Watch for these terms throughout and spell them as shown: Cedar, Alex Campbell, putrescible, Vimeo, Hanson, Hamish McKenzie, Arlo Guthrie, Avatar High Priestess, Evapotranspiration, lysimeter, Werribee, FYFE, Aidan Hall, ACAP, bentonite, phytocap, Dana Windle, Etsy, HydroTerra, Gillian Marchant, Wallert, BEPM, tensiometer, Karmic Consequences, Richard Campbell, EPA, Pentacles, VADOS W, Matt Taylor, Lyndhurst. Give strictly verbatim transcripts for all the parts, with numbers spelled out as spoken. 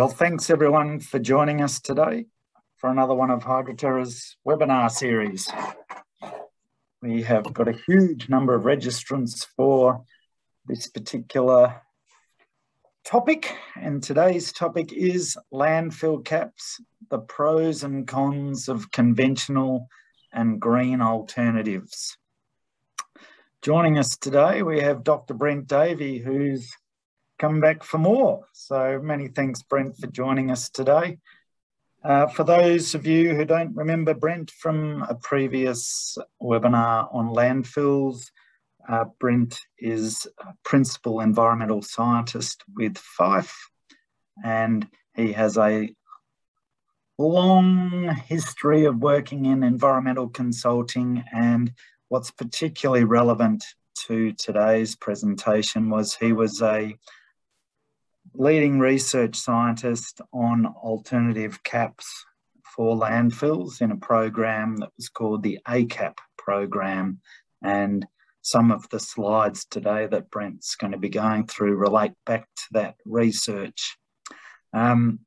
Well, thanks everyone for joining us today for another one of HydroTerra's webinar series. We have got a huge number of registrants for this particular topic, and today's topic is landfill caps, the pros and cons of conventional and green alternatives. Joining us today, we have Doctor Brent Davey, who's come back for more. So many thanks, Brent, for joining us today. Uh, for those of you who don't remember Brent from a previous webinar on landfills, uh, Brent is a principal environmental scientist with F Y F E, and he has a long history of working in environmental consulting. And what's particularly relevant to today's presentation was he was a leading research scientist on alternative caps for landfills in a program that was called the A CAP program, and some of the slides today that Brent's going to be going through relate back to that research. Um,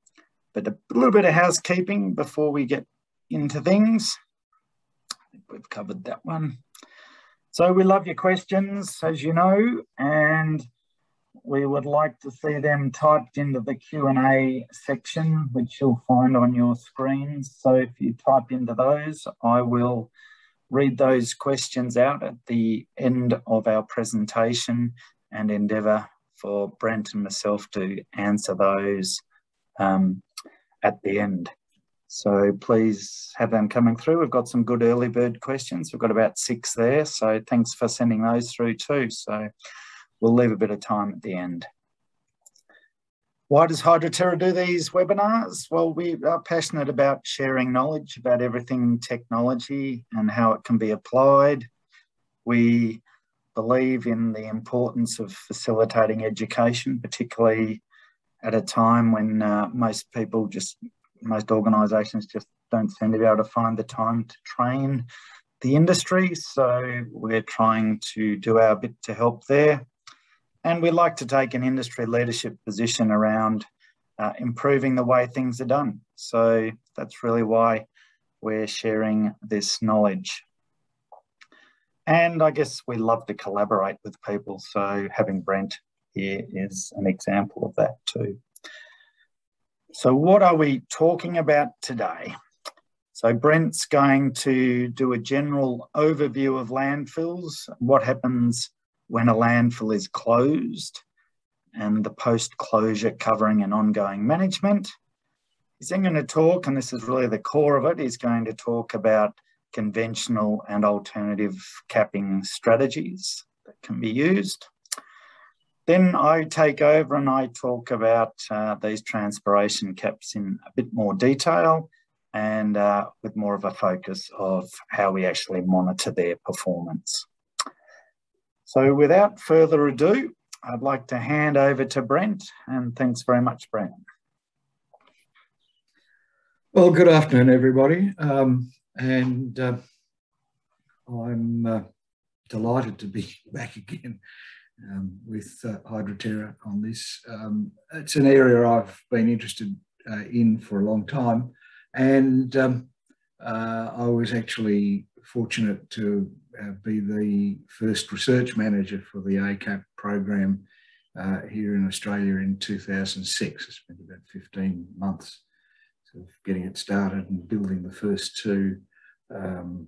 but a little bit of housekeeping before we get into things. I think we've covered that one. So we love your questions, as you know, and we would like to see them typed into the Q and A section, which you'll find on your screens. So if you type into those, I will read those questions out at the end of our presentation and endeavour for Brent and myself to answer those um, at the end. So please have them coming through. We've got some good early bird questions. We've got about six there. So thanks for sending those through too. So we'll leave a bit of time at the end. Why does HydroTerra do these webinars? Well, we are passionate about sharing knowledge about everything technology and how it can be applied. We believe in the importance of facilitating education, particularly at a time when uh, most people just, most organisations just don't seem to be able to find the time to train the industry. So we're trying to do our bit to help there. And we'd like to take an industry leadership position around uh, improving the way things are done. So that's really why we're sharing this knowledge. And I guess we love to collaborate with people. So having Brent here is an example of that too. So what are we talking about today? So Brent's going to do a general overview of landfills, what happens when a landfill is closed, and the post-closure covering and ongoing management. He's then going to talk, and this is really the core of it, he's going to talk about conventional and alternative capping strategies that can be used. Then I take over and I talk about uh, these transpiration caps in a bit more detail, and uh, with more of a focus of how we actually monitor their performance. So without further ado, I'd like to hand over to Brent, and thanks very much, Brent. Well, good afternoon, everybody. Um, and uh, I'm uh, delighted to be back again um, with uh, HydroTerra on this. Um, it's an area I've been interested uh, in for a long time, and um, uh, I was actually fortunate to Uh, be the first research manager for the A CAP program uh, here in Australia in two thousand six. I spent about fifteen months sort of getting it started and building the first two um,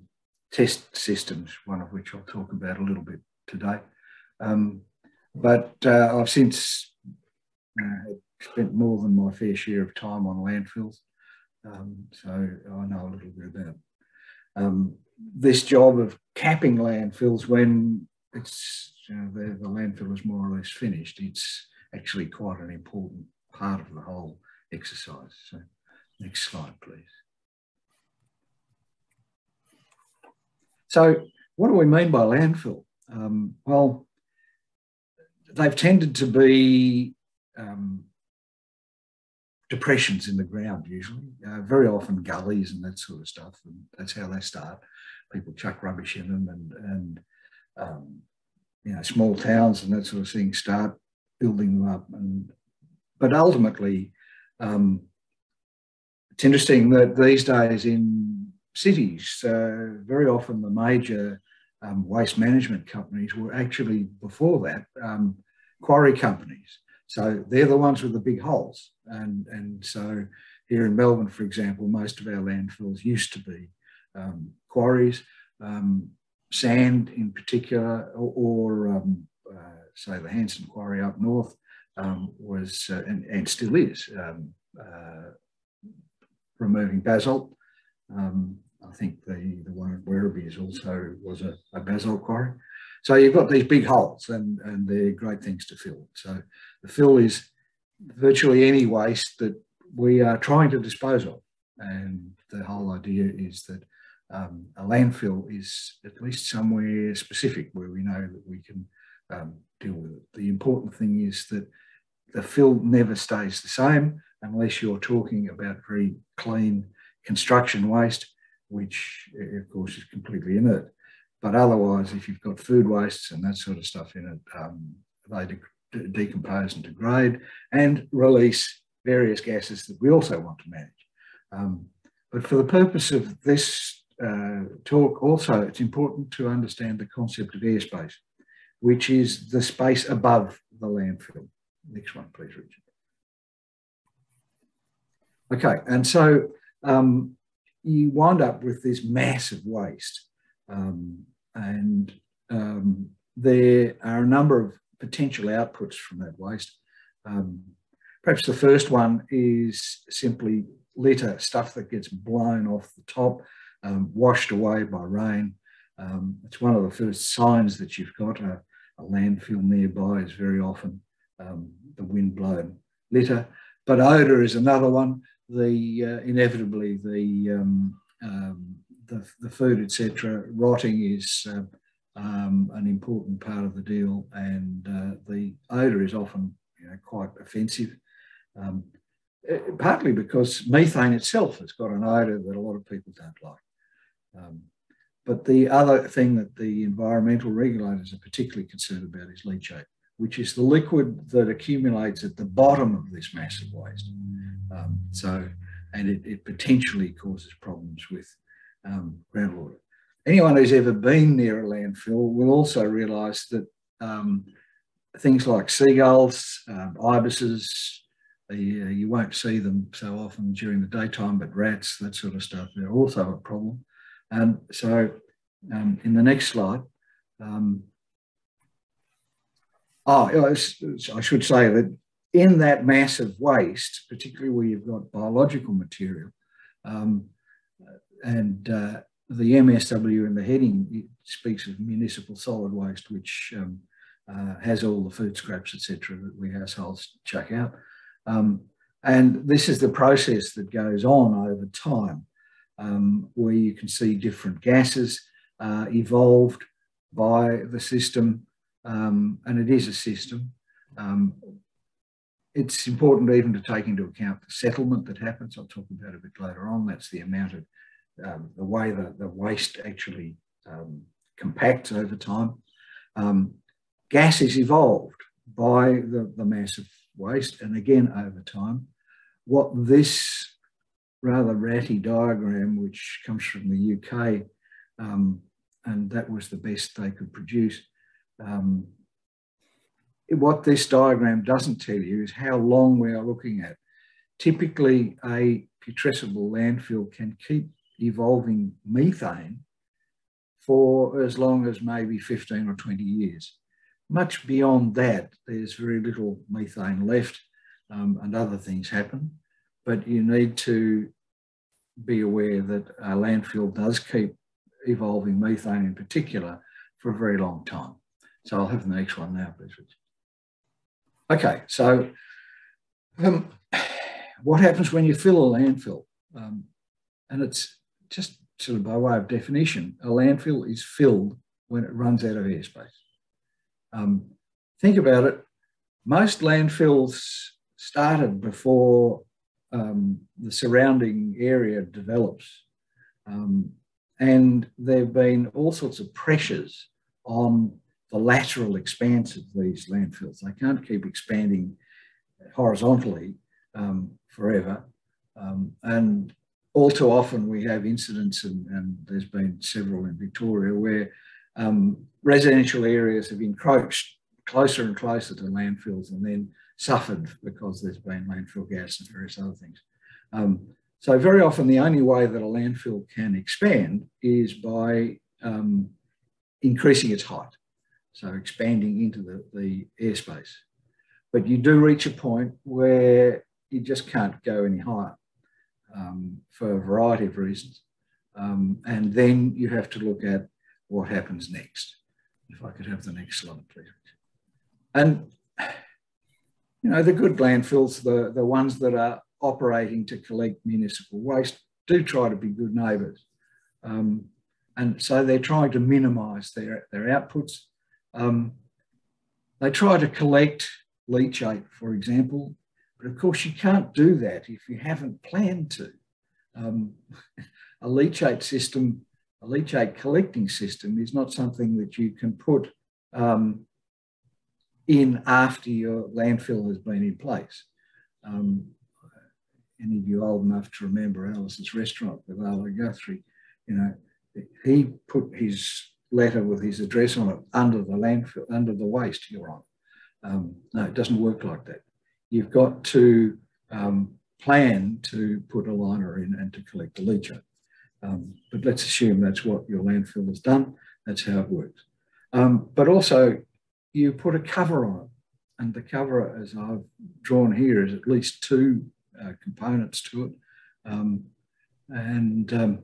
test systems, one of which I'll talk about a little bit today. Um, but uh, I've since uh, spent more than my fair share of time on landfills, um, so I know a little bit about um, this job of capping landfills. When it's you know, the, the landfill is more or less finished, it's actually quite an important part of the whole exercise. So next slide, please. So what do we mean by landfill? Um, well, they've tended to be um, depressions in the ground usually, uh, very often gullies and that sort of stuff, and that's how they start. People chuck rubbish in them, and, and um, you know, small towns and that sort of thing start building them up. And, but ultimately, Um, it's interesting that these days in cities, uh, very often the major um, waste management companies were actually, before that, um, quarry companies. So they're the ones with the big holes. And, and so here in Melbourne, for example, most of our landfills used to be um, quarries, um, sand in particular, or, or um, uh, say the Hanson quarry up north um, was, uh, and, and still is, um, uh, removing basalt. Um, I think the, the one at Werribee is also was a, a basalt quarry. So you've got these big holes, and, and they're great things to fill. So the fill is virtually any waste that we are trying to dispose of. And the whole idea is that um, a landfill is at least somewhere specific where we know that we can um, deal with it. The important thing is that the fill never stays the same unless you're talking about very clean construction waste, which of course is completely inert. But otherwise, if you've got food wastes and that sort of stuff in it, um, they de decompose and degrade and release various gases that we also want to manage. Um, but for the purpose of this uh, talk also, it's important to understand the concept of airspace, which is the space above the landfill. Next one, please, Richard. Okay, and so um, you wind up with this massive waste. Um, And um, there are a number of potential outputs from that waste. Um, perhaps the first one is simply litter, stuff that gets blown off the top, um, washed away by rain. Um, it's one of the first signs that you've got a, a landfill nearby is very often um, the wind-blown litter. But odour is another one. The uh, inevitably the um, um, The, the food, et cetera, rotting is uh, um, an important part of the deal, and uh, the odour is often you know, quite offensive, um, partly because methane itself has got an odour that a lot of people don't like. Um, but the other thing that the environmental regulators are particularly concerned about is leachate, which is the liquid that accumulates at the bottom of this massive waste. Um, so, and it, it potentially causes problems with Um, groundwater. Anyone who's ever been near a landfill will also realise that um, things like seagulls, um, ibises, uh, you won't see them so often during the daytime, but rats, that sort of stuff, they're also a problem. And so um, in the next slide, um, oh, I should say that in that mass of waste, particularly where you've got biological material, um, And uh, the M S W in the heading, it speaks of municipal solid waste, which um, uh, has all the food scraps, et cetera, that we households chuck out. Um, and this is the process that goes on over time, um, where you can see different gases uh, evolved by the system, um, and it is a system. Um, it's important even to take into account the settlement that happens. I'll talk about it a bit later on. That's the amount of Um, the way that the waste actually um, compacts over time. Um, gas is evolved by the, the mass of waste, and again over time. What this rather ratty diagram, which comes from the U K, um, and that was the best they could produce, um, what this diagram doesn't tell you is how long we are looking at. Typically, a putrescible landfill can keep evolving methane for as long as maybe fifteen or twenty years. Much beyond that, there's very little methane left, um, and other things happen. But you need to be aware that a landfill does keep evolving methane in particular for a very long time. So I'll have the next one now, please, Richard. Okay, so um, what happens when you fill a landfill? Um, and it's just sort of by way of definition, a landfill is filled when it runs out of airspace. Um, think about it. Most landfills started before um, the surrounding area develops. Um, and there have been all sorts of pressures on the lateral expanse of these landfills. They can't keep expanding horizontally um, forever. Um, and all too often we have incidents, and, and there's been several in Victoria, where um, residential areas have encroached closer and closer to landfills and then suffered because there's been landfill gas and various other things. Um, so very often the only way that a landfill can expand is by um, increasing its height, so expanding into the, the airspace. But you do reach a point where you just can't go any higher um, for a variety of reasons. Um, and then you have to look at what happens next. If I could have the next slide, please. And, you know, the good landfills, the, the ones that are operating to collect municipal waste, do try to be good neighbours. Um, and so they're trying to minimise their, their outputs. Um, they try to collect leachate, for example, but of course you can't do that if you haven't planned to. Um, a leachate system, a leachate collecting system is not something that you can put um, in after your landfill has been in place. Um, any of you old enough to remember Alice's Restaurant with Arlo Guthrie, you know, he put his letter with his address on it under the landfill, under the waste you're on. Um, no, it doesn't work like that. You've got to um, plan to put a liner in and to collect the leachate. Um, but let's assume that's what your landfill has done. That's how it works. Um, but also, you put a cover on it. And the cover, as I've drawn here, is at least two uh, components to it. Um, and um,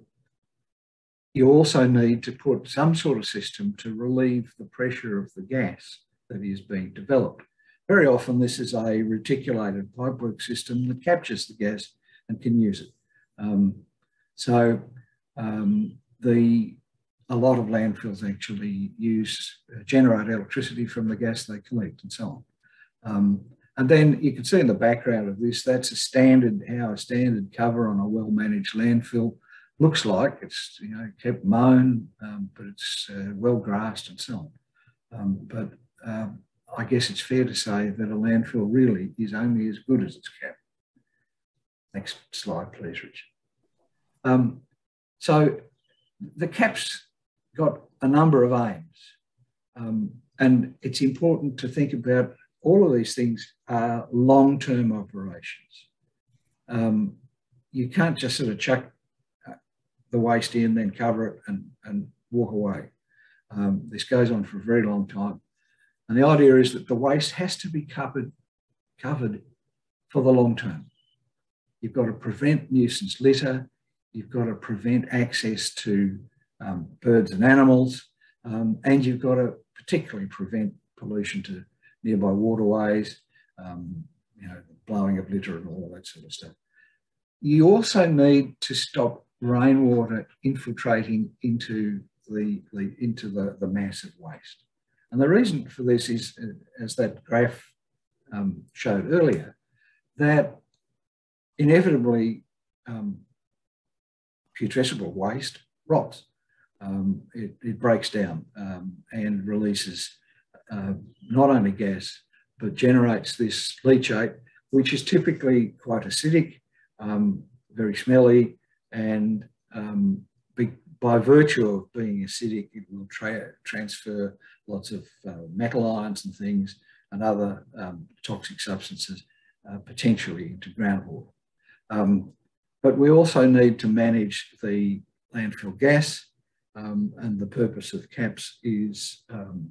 you also need to put some sort of system to relieve the pressure of the gas that is being developed. Very often this is a reticulated pipework system that captures the gas and can use it. Um, so um, the, a lot of landfills actually use, uh, generate electricity from the gas they collect and so on. Um, and then you can see in the background of this, that's a standard, how a standard cover on a well-managed landfill looks like. It's, you know, kept mown, um, but it's uh, well-grassed and so on. Um, but Um, I guess it's fair to say that a landfill really is only as good as its cap. Next slide, please, Richard. Um, so the cap's got a number of aims, um, and it's important to think about all of these things are long-term operations. Um, you can't just sort of chuck the waste in, then cover it and, and walk away. Um, this goes on for a very long time. And the idea is that the waste has to be covered, covered for the long term. You've got to prevent nuisance litter. You've got to prevent access to um, birds and animals. Um, and you've got to particularly prevent pollution to nearby waterways, um, you know, blowing of litter and all of that sort of stuff. You also need to stop rainwater infiltrating into the, the, into the, the mass of waste. And the reason for this is, as that graph um, showed earlier, that inevitably um, putrescible waste rots. Um, it, it breaks down um, and releases uh, not only gas, but generates this leachate, which is typically quite acidic, um, very smelly, and um, big, by virtue of being acidic, it will tra transfer lots of uh, metal ions and things and other um, toxic substances uh, potentially into groundwater. Um, but we also need to manage the landfill gas, um, and the purpose of CAPS is um,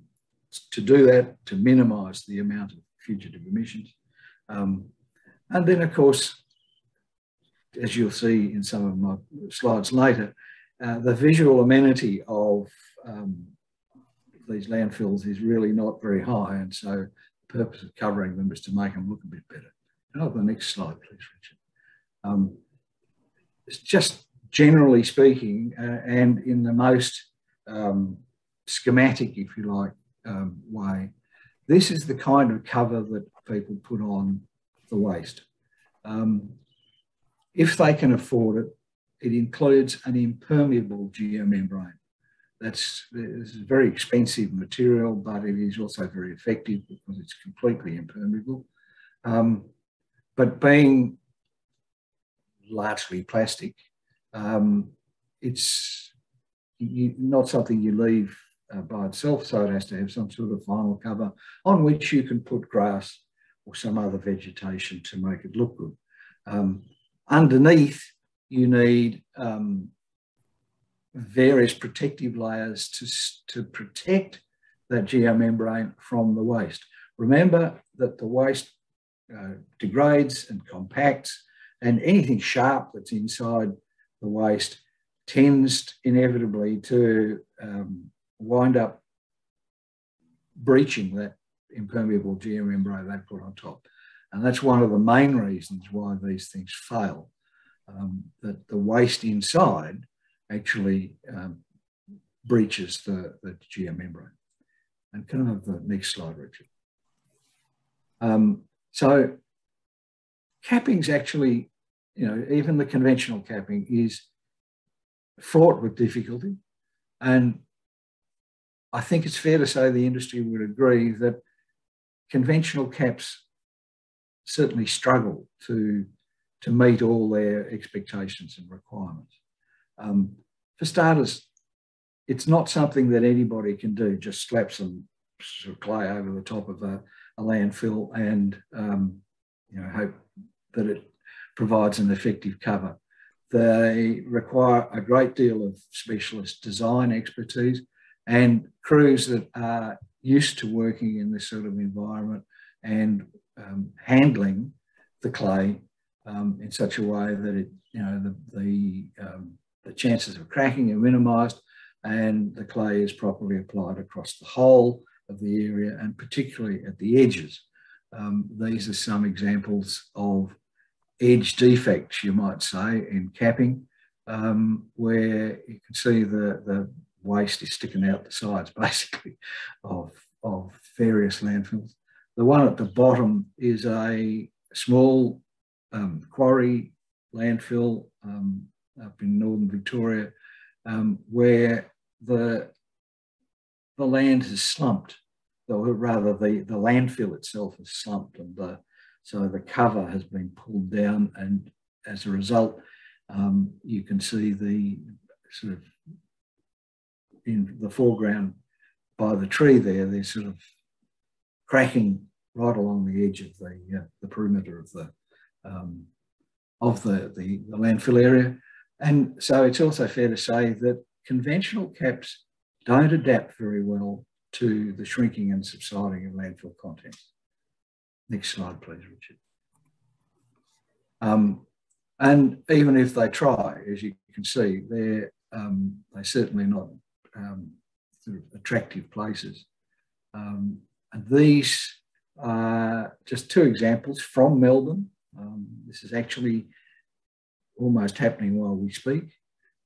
to do that, to minimise the amount of fugitive emissions. Um, and then, of course, as you'll see in some of my slides later, Uh, the visual amenity of um, these landfills is really not very high, and so the purpose of covering them is to make them look a bit better. Can I have the next slide, please, Richard? Um, it's just generally speaking, uh, and in the most um, schematic, if you like, um, way, this is the kind of cover that people put on the waste. Um, if they can afford it, it includes an impermeable geomembrane. That's this is a very expensive material, but it is also very effective because it's completely impermeable. Um, But being largely plastic, um, it's you, not something you leave uh, by itself, so it has to have some sort of vinyl cover on which you can put grass or some other vegetation to make it look good. Um, underneath, you need um, various protective layers to, to protect that geomembrane from the waste. Remember that the waste uh, degrades and compacts, and anything sharp that's inside the waste tends inevitably to um, wind up breaching that impermeable geomembrane they put on top. And that's one of the main reasons why these things fail, um, that the waste inside actually um, breaches the, the geomembrane. And can I have the next slide, Richard? Um, so capping's actually, you know, even the conventional capping is fraught with difficulty. And I think it's fair to say the industry would agree that conventional caps certainly struggle to, to meet all their expectations and requirements. Um, for starters, it's not something that anybody can do, just slap some sort of clay over the top of a, a landfill and um, you know, hope that it provides an effective cover. They require a great deal of specialist design expertise and crews that are used to working in this sort of environment and um, handling the clay um, in such a way that it, you know, the, the um, the chances of cracking are minimised and the clay is properly applied across the whole of the area and particularly at the edges. Um, these are some examples of edge defects, you might say, in capping, um, where you can see the, the waste is sticking out the sides, basically, of, of various landfills. The one at the bottom is a small um, quarry landfill um, up in northern Victoria, um, where the, the land has slumped, or rather the, the landfill itself has slumped, and the, so the cover has been pulled down, and as a result, um, you can see the sort of, in the foreground by the tree there, they're sort of cracking right along the edge of the, uh, the perimeter of the, um, of the, the, the landfill area. And so it's also fair to say that conventional caps don't adapt very well to the shrinking and subsiding of landfill content. Next slide, please, Richard. Um, and even if they try, as you can see, they're, um, they're certainly not um, sort of attractive places. Um, and these are just two examples from Melbourne. Um, this is actually almost happening while we speak.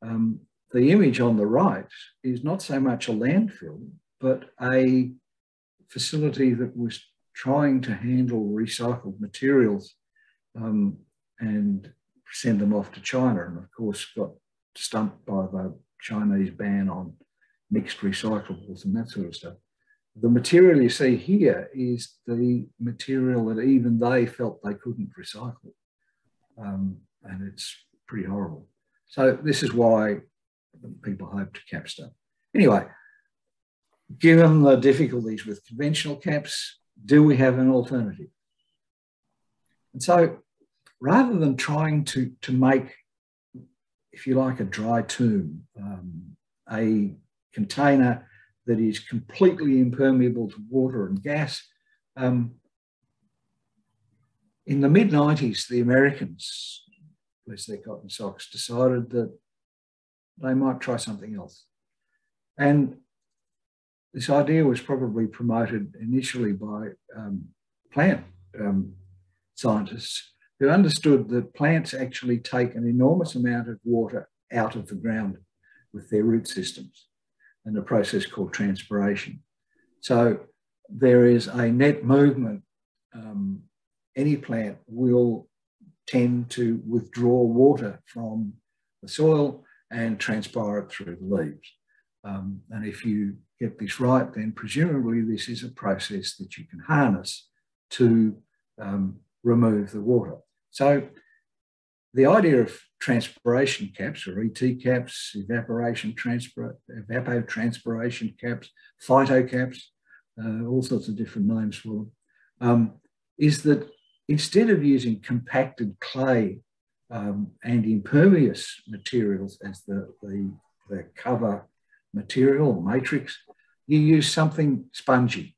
Um, the image on the right is not so much a landfill, but a facility that was trying to handle recycled materials um, and send them off to China, and of course got stumped by the Chinese ban on mixed recyclables and that sort of stuff. The material you see here is the material that even they felt they couldn't recycle. Um, and it's pretty horrible. So this is why people hope to cap stuff. Anyway, given the difficulties with conventional caps, do we have an alternative? And so rather than trying to, to make, if you like, a dry tomb, um, a container that is completely impermeable to water and gas, um, in the mid nineties, the Americans, bless their cotton socks, decided that they might try something else. And this idea was probably promoted initially by um, plant um, scientists who understood that plants actually take an enormous amount of water out of the ground with their root systems and a process called transpiration. So there is a net movement. Um, any plant will tend to withdraw water from the soil and transpire it through the leaves. Um, and if you get this right, then presumably this is a process that you can harness to um, remove the water. So the idea of transpiration caps, or E T caps, evaporation transpir evapotranspiration caps, phyto caps, uh, all sorts of different names for them, um, is that instead of using compacted clay um, and impervious materials as the, the, the cover material or matrix, you use something spongy,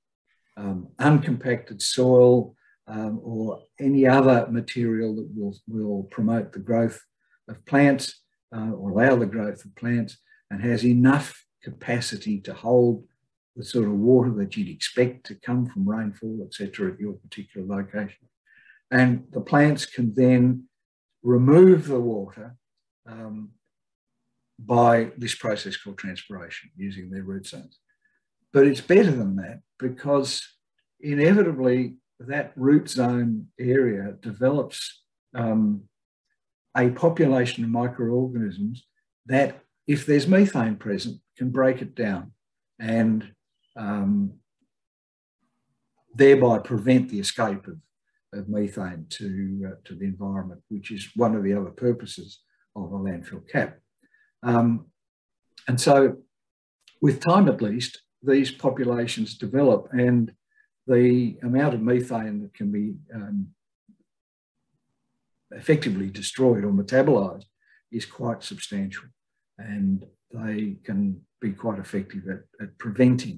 um, uncompacted soil, Um, or any other material that will, will promote the growth of plants uh, or allow the growth of plants, and has enough capacity to hold the sort of water that you'd expect to come from rainfall, et cetera, at your particular location. And the plants can then remove the water um, by this process called transpiration, using their root zones. But it's better than that, because inevitably that root zone area develops um, a population of microorganisms that, if there's methane present, can break it down and um, thereby prevent the escape of, of methane to, uh, to the environment, which is one of the other purposes of a landfill cap. Um, and so, with time at least, these populations develop, and the amount of methane that can be um, effectively destroyed or metabolized is quite substantial, and they can be quite effective at, at preventing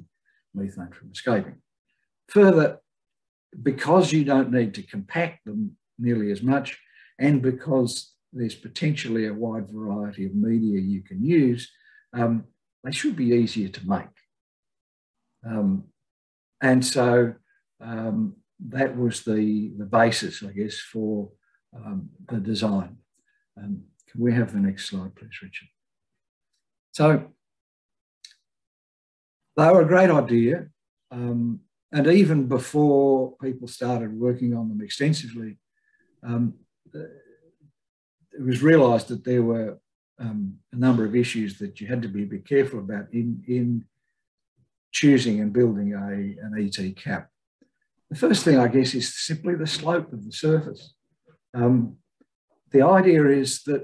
methane from escaping. Further, because you don't need to compact them nearly as much, and because there's potentially a wide variety of media you can use, um, they should be easier to make. Um, And so um, that was the, the basis, I guess, for um, the design. Um, can we have the next slide, please, Richard? So they were a great idea. Um, and even before people started working on them extensively, um, it was realised that there were um, a number of issues that you had to be a bit careful about in, in choosing and building a, an E T cap. The first thing, I guess, is simply the slope of the surface. Um, the idea is that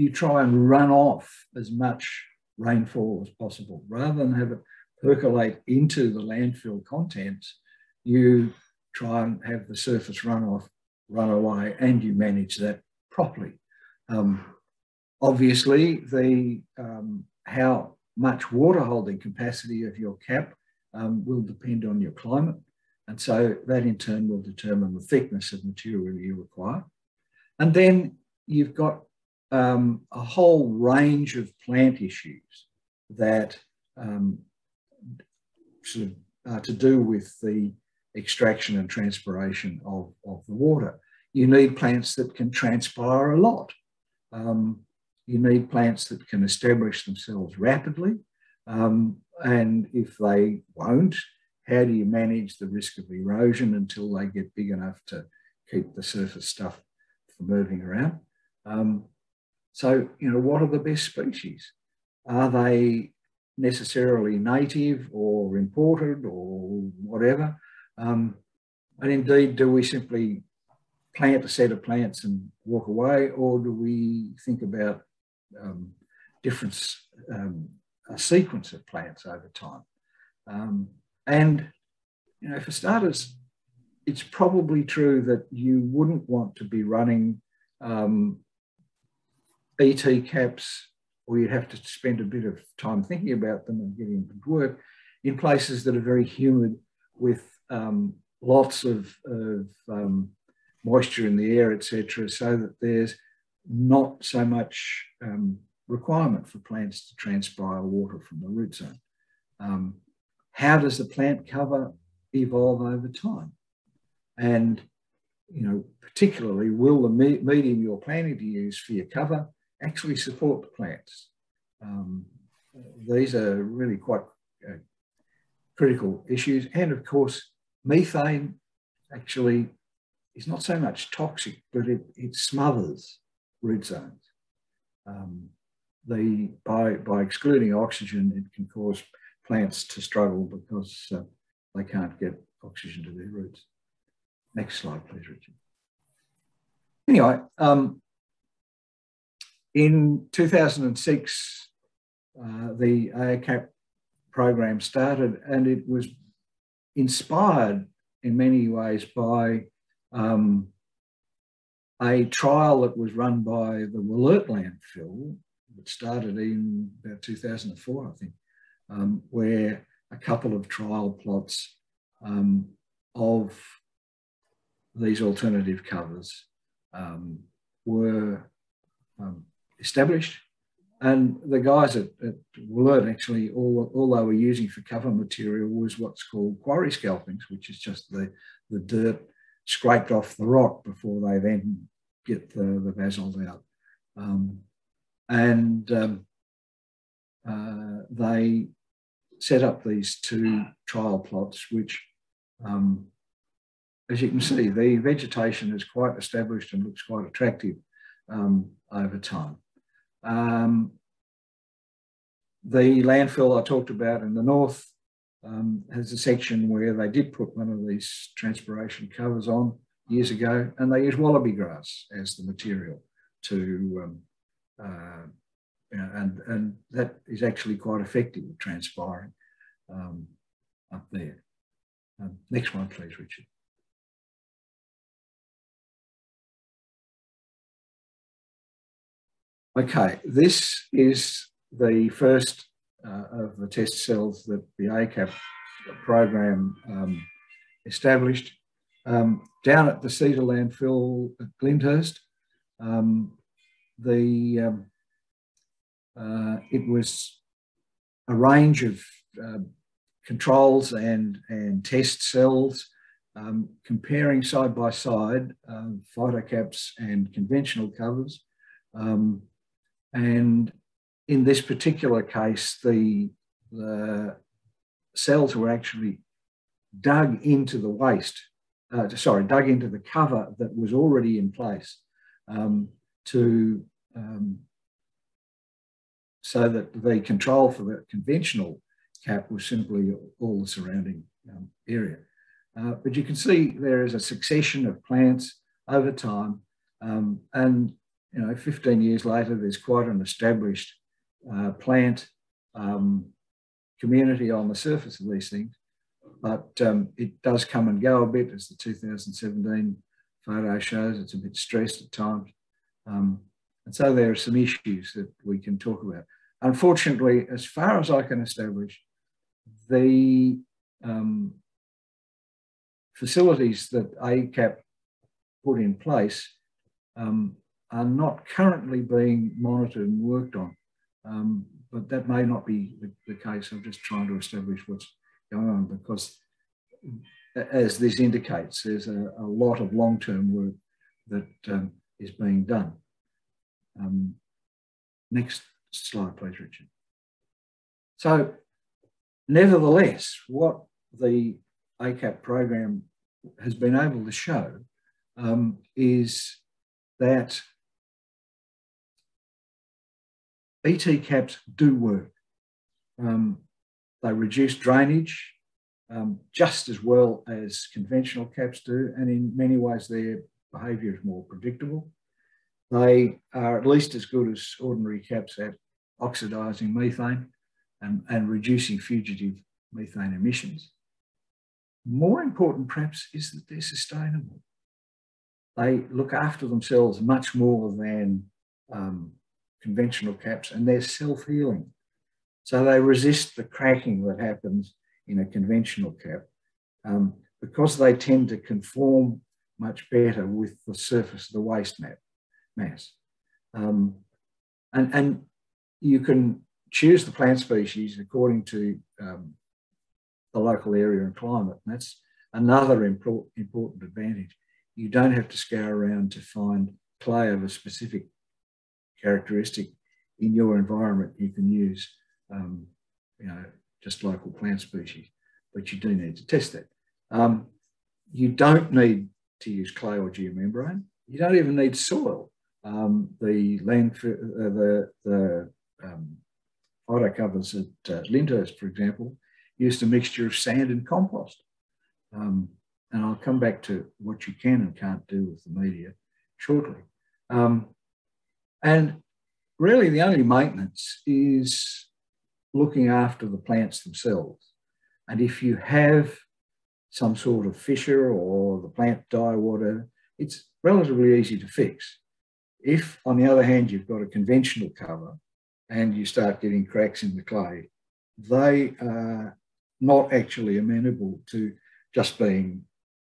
you try and run off as much rainfall as possible. Rather than have it percolate into the landfill contents, you try and have the surface runoff run away, and you manage that properly. Um, obviously, the um, how much water holding capacity of your cap um, will depend on your climate, and so that in turn will determine the thickness of material you require. And then you've got um, a whole range of plant issues that um, sort of are to do with the extraction and transpiration of, of the water. You need plants that can transpire a lot. Um, You need plants that can establish themselves rapidly, um, and if they won't, how do you manage the risk of erosion until they get big enough to keep the surface stuff from moving around? Um, so, you know, what are the best species? Are they necessarily native or imported or whatever? Um, and indeed, do we simply plant a set of plants and walk away, or do we think about Um, different um, a sequence of plants over time? Um, and, you know, for starters, it's probably true that you wouldn't want to be running um, E T caps, or you'd have to spend a bit of time thinking about them and getting them to work, in places that are very humid with um, lots of, of um, moisture in the air, et cetera, so that there's not so much um, requirement for plants to transpire water from the root zone. Um, how does the plant cover evolve over time? And, you know, particularly, will the me medium you're planning to use for your cover actually support the plants? Um, these are really quite uh, critical issues. And of course, methane actually is not so much toxic, but it, it smothers root zones. Um, the, by, by excluding oxygen, it can cause plants to struggle because uh, they can't get oxygen to their roots. Next slide, please, Richard. Anyway, um, in two thousand six, uh, the A C A P program started, and it was inspired in many ways by um, a trial that was run by the Wallert landfill, which started in about two thousand four, I think, um, where a couple of trial plots um, of these alternative covers um, were um, established. And the guys at, at Wallert, actually, all, all they were using for cover material was what's called quarry scalpings, which is just the, the dirt scraped off the rock before they then get the, the basalt out. Um, and um, uh, they set up these two trial plots, which, um, as you can see, the vegetation is quite established and looks quite attractive um, over time. Um, the landfill I talked about in the north um, has a section where they did put one of these transpiration covers on years ago, and they used wallaby grass as the material to, um, uh, and, and that is actually quite effective at transpiring um, up there. Um, next one, please, Richard. Okay, this is the first uh, of the test cells that the A C A P program um, established um, down at the Cedar landfill at Lyndhurst. Um, the um, uh, it was a range of uh, controls and and test cells um, comparing side by side um, phytocaps and conventional covers. Um, And in this particular case, the, the cells were actually dug into the waste, uh, sorry, dug into the cover that was already in place um, to, um, so that the control for the conventional cap was simply all the surrounding um, area. Uh, but you can see there is a succession of plants over time, um, and you know, fifteen years later, there's quite an established uh, plant um, community on the surface of these things, but um, it does come and go a bit, as the two thousand seventeen photo shows. It's a bit stressed at times. Um, and so there are some issues that we can talk about. Unfortunately, as far as I can establish, the um, facilities that A C A P put in place um, are not currently being monitored and worked on, um, but that may not be the, the case. I'm just trying to establish what's going on, because as this indicates, there's a, a lot of long-term work that um, is being done. Um, next slide, please, Richard. So nevertheless, what the A C A P program has been able to show um, is that B T caps do work. Um, they reduce drainage um, just as well as conventional caps do, and in many ways their behaviour is more predictable. They are at least as good as ordinary caps at oxidising methane and, and reducing fugitive methane emissions. More important, perhaps, is that they're sustainable. They look after themselves much more than um, conventional caps, and they're self-healing. So they resist the cracking that happens in a conventional cap um, because they tend to conform much better with the surface of the waste map, mass. Um, and, and you can choose the plant species according to um, the local area and climate. And that's another import, important advantage. You don't have to scour around to find clay of a specific characteristic in your environment. You can use, um, you know, just local plant species, but you do need to test that. Um, you don't need to use clay or geomembrane. You don't even need soil. Um, the land, uh, the, the um, photo covers at uh, Lyndhurst, for example, used a mixture of sand and compost. Um, And I'll come back to what you can and can't do with the media shortly. Um, and really the only maintenance is looking after the plants themselves. And if you have some sort of fissure or the plant die, water, it's relatively easy to fix. If, on the other hand, you've got a conventional cover and you start getting cracks in the clay, they are not actually amenable to just being,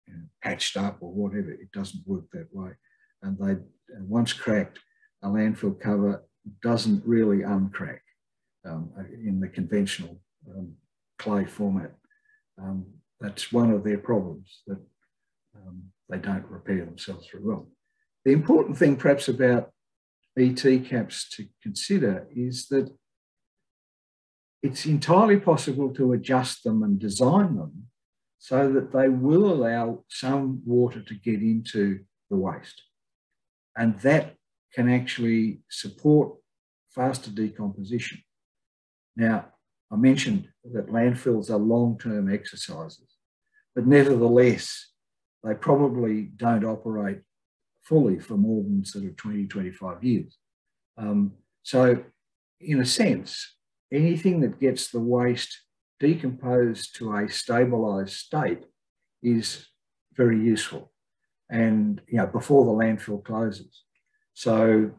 you know, patched up or whatever. It doesn't work that way. And they, once cracked, a landfill cover doesn't really uncrack um, in the conventional um, clay format. Um, that's one of their problems, that um, they don't repair themselves very well. The important thing perhaps about E T caps to consider is that it's entirely possible to adjust them and design them so that they will allow some water to get into the waste. And that can actually support faster decomposition. Now, I mentioned that landfills are long-term exercises, but nevertheless, they probably don't operate fully for more than sort of twenty, twenty-five years. Um, so in a sense, anything that gets the waste decomposed to a stabilised state is very useful, and, you know, before the landfill closes. So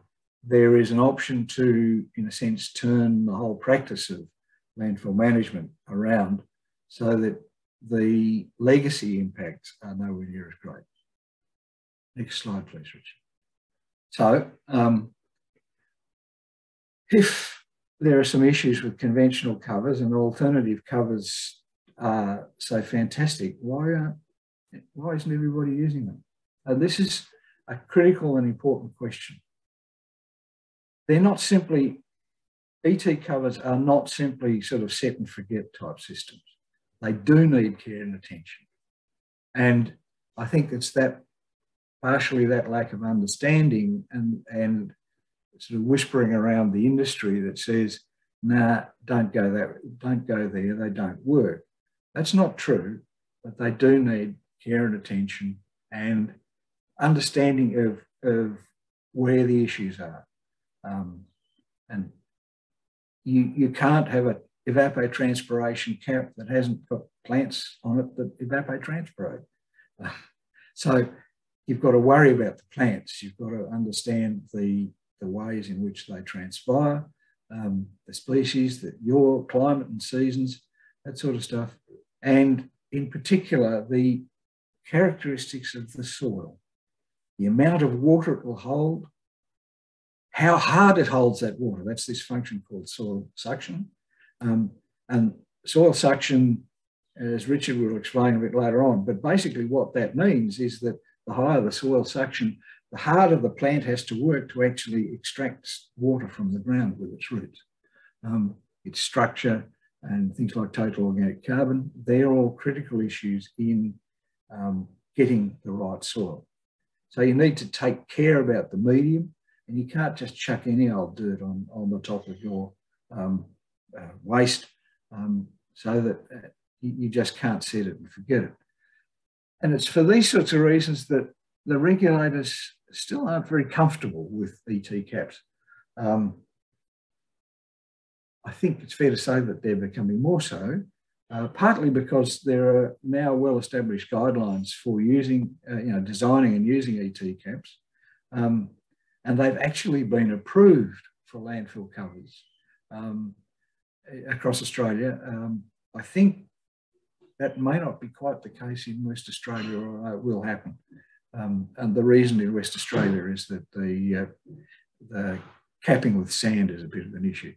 there is an option to, in a sense, turn the whole practice of landfill management around so that the legacy impacts are nowhere near as great. Next slide, please, Richard. So um, if there are some issues with conventional covers and alternative covers are so fantastic, why, aren't, why isn't everybody using them? And this is a critical and important question. They're not simply, E T covers are not simply sort of set and forget type systems. They do need care and attention. And I think it's that, partially that lack of understanding and, and sort of whispering around the industry that says, nah, don't go that, don't go there, they don't work. That's not true, but they do need care and attention and understanding of, of where the issues are. Um, and you, you can't have an evapotranspiration cap that hasn't got plants on it that evapotranspirate. So you've got to worry about the plants. You've got to understand the, the ways in which they transpire, um, the species, the, your climate and seasons, that sort of stuff. And in particular, the characteristics of the soil, the amount of water it will hold, how hard it holds that water. That's this function called soil suction. Um, and soil suction, as Richard will explain a bit later on, but basically what that means is that the higher the soil suction, the harder the plant has to work to actually extract water from the ground with its roots. Um, its structure and things like total organic carbon, they're all critical issues in um, getting the right soil. So you need to take care about the medium, and you can't just chuck any old dirt on, on the top of your um, uh, waste, um, so that uh, you, you just can't set it and forget it. And it's for these sorts of reasons that the regulators still aren't very comfortable with E T caps. Um, I think it's fair to say that they're becoming more so, uh, partly because there are now well-established guidelines for using, uh, you know, designing and using E T caps, um, and they've actually been approved for landfill covers um, across Australia. Um, I think that may not be quite the case in West Australia, or it will happen. Um, and the reason in West Australia is that the, uh, the capping with sand is a bit of an issue,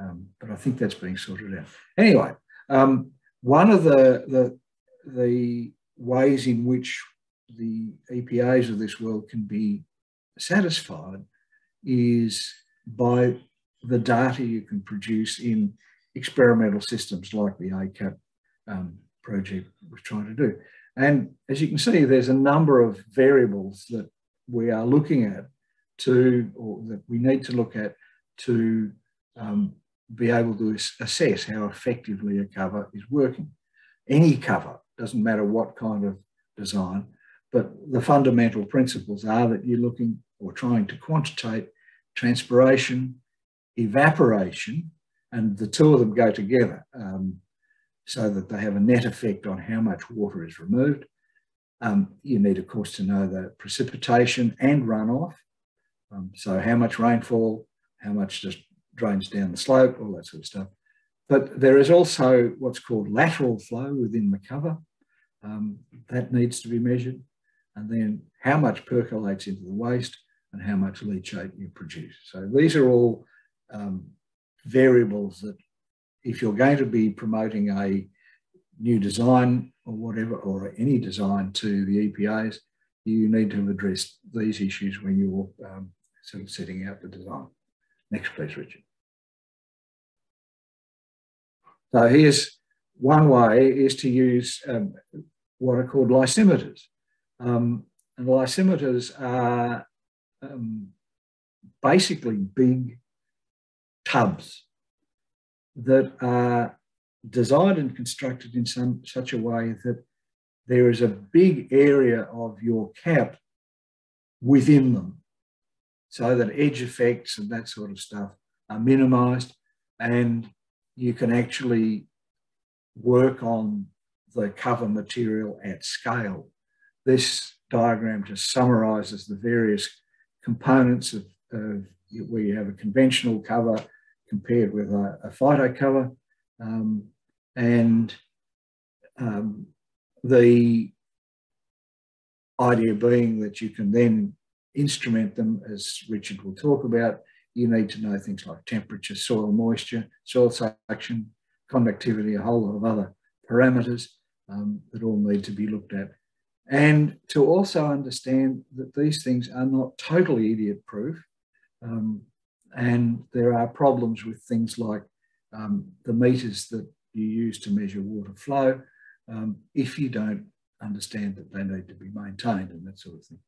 um, but I think that's being sorted out. Anyway, um, one of the, the, the ways in which the E P As of this world can be satisfied is by the data you can produce in experimental systems like the A CAP um, project we're trying to do. And as you can see, there's a number of variables that we are looking at to, or that we need to look at to um, be able to assess how effectively a cover is working. Any cover, doesn't matter what kind of design, But the fundamental principles are that you're looking or trying to quantitate transpiration, evaporation, and the two of them go together um, so that they have a net effect on how much water is removed. Um, you need, of course, to know the precipitation and runoff. Um, so how much rainfall, how much just drains down the slope, all that sort of stuff. But there is also what's called lateral flow within the cover. Um, that needs to be measured. And then how much percolates into the waste and how much leachate you produce. So these are all um, variables that if you're going to be promoting a new design or whatever, or any design to the E P As, you need to address these issues when you're um, sort of setting out the design. Next, please, Richard. So here's one way is to use um, what are called lysimeters. Um, and lysimeters are um, basically big tubs that are designed and constructed in some such a way that there is a big area of your cap within them, so that edge effects and that sort of stuff are minimised, and you can actually work on the cover material at scale. This diagram just summarises the various components of, of where you have a conventional cover compared with a, a phyto cover, um, and um, the idea being that you can then instrument them, as Richard will talk about. You need to know things like temperature, soil moisture, soil suction, conductivity, a whole lot of other parameters um, that all need to be looked at. And to also understand that these things are not totally idiot-proof, um, and there are problems with things like um, the meters that you use to measure water flow um, if you don't understand that they need to be maintained and that sort of thing.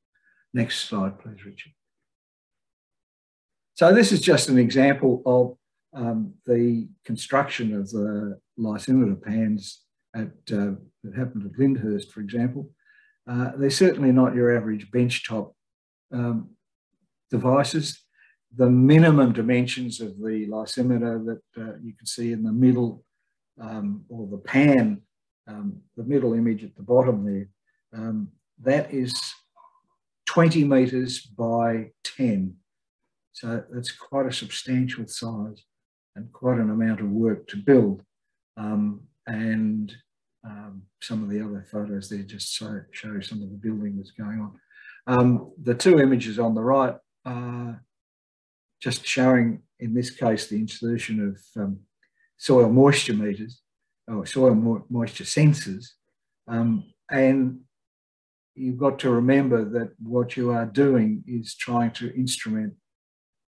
Next slide, please, Richard. So this is just an example of um, the construction of the lysimeter pans at, uh, that happened at Lyndhurst, for example. Uh, they're certainly not your average benchtop um, devices. The minimum dimensions of the lysimeter that uh, you can see in the middle, um, or the pan, um, the middle image at the bottom there, um, that is twenty metres by ten. So that's quite a substantial size and quite an amount of work to build. Um, and um, some of the other photos there just show, show some of the building that's going on. Um, the two images on the right are just showing, in this case, the insertion of um, soil moisture meters, or soil mo moisture sensors. Um, and you've got to remember that what you are doing is trying to instrument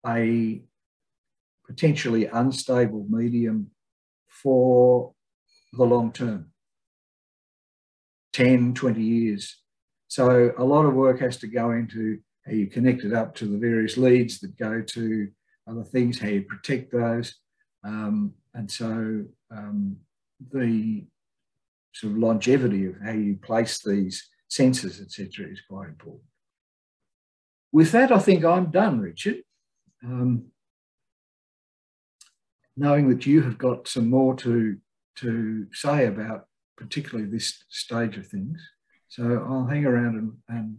a potentially unstable medium for the long term, ten, twenty years. So a lot of work has to go into how you connect it up to the various leads that go to other things, how you protect those. Um, and so um, the sort of longevity of how you place these sensors, et cetera, is quite important. With that, I think I'm done, Richard. Um, knowing that you have got some more to, to say about particularly this stage of things. So I'll hang around and, and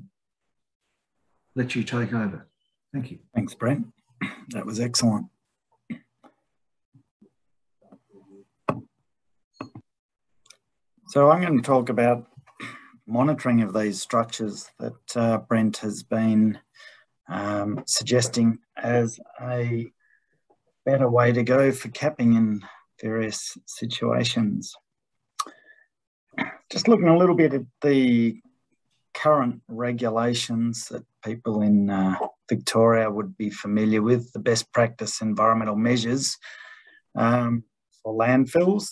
let you take over. Thank you. Thanks, Brent. That was excellent. So I'm going to talk about monitoring of these structures that uh, Brent has been Um, suggesting as a better way to go for capping in various situations. Just looking a little bit at the current regulations that people in uh, Victoria would be familiar with, the best practice environmental measures um, for landfills.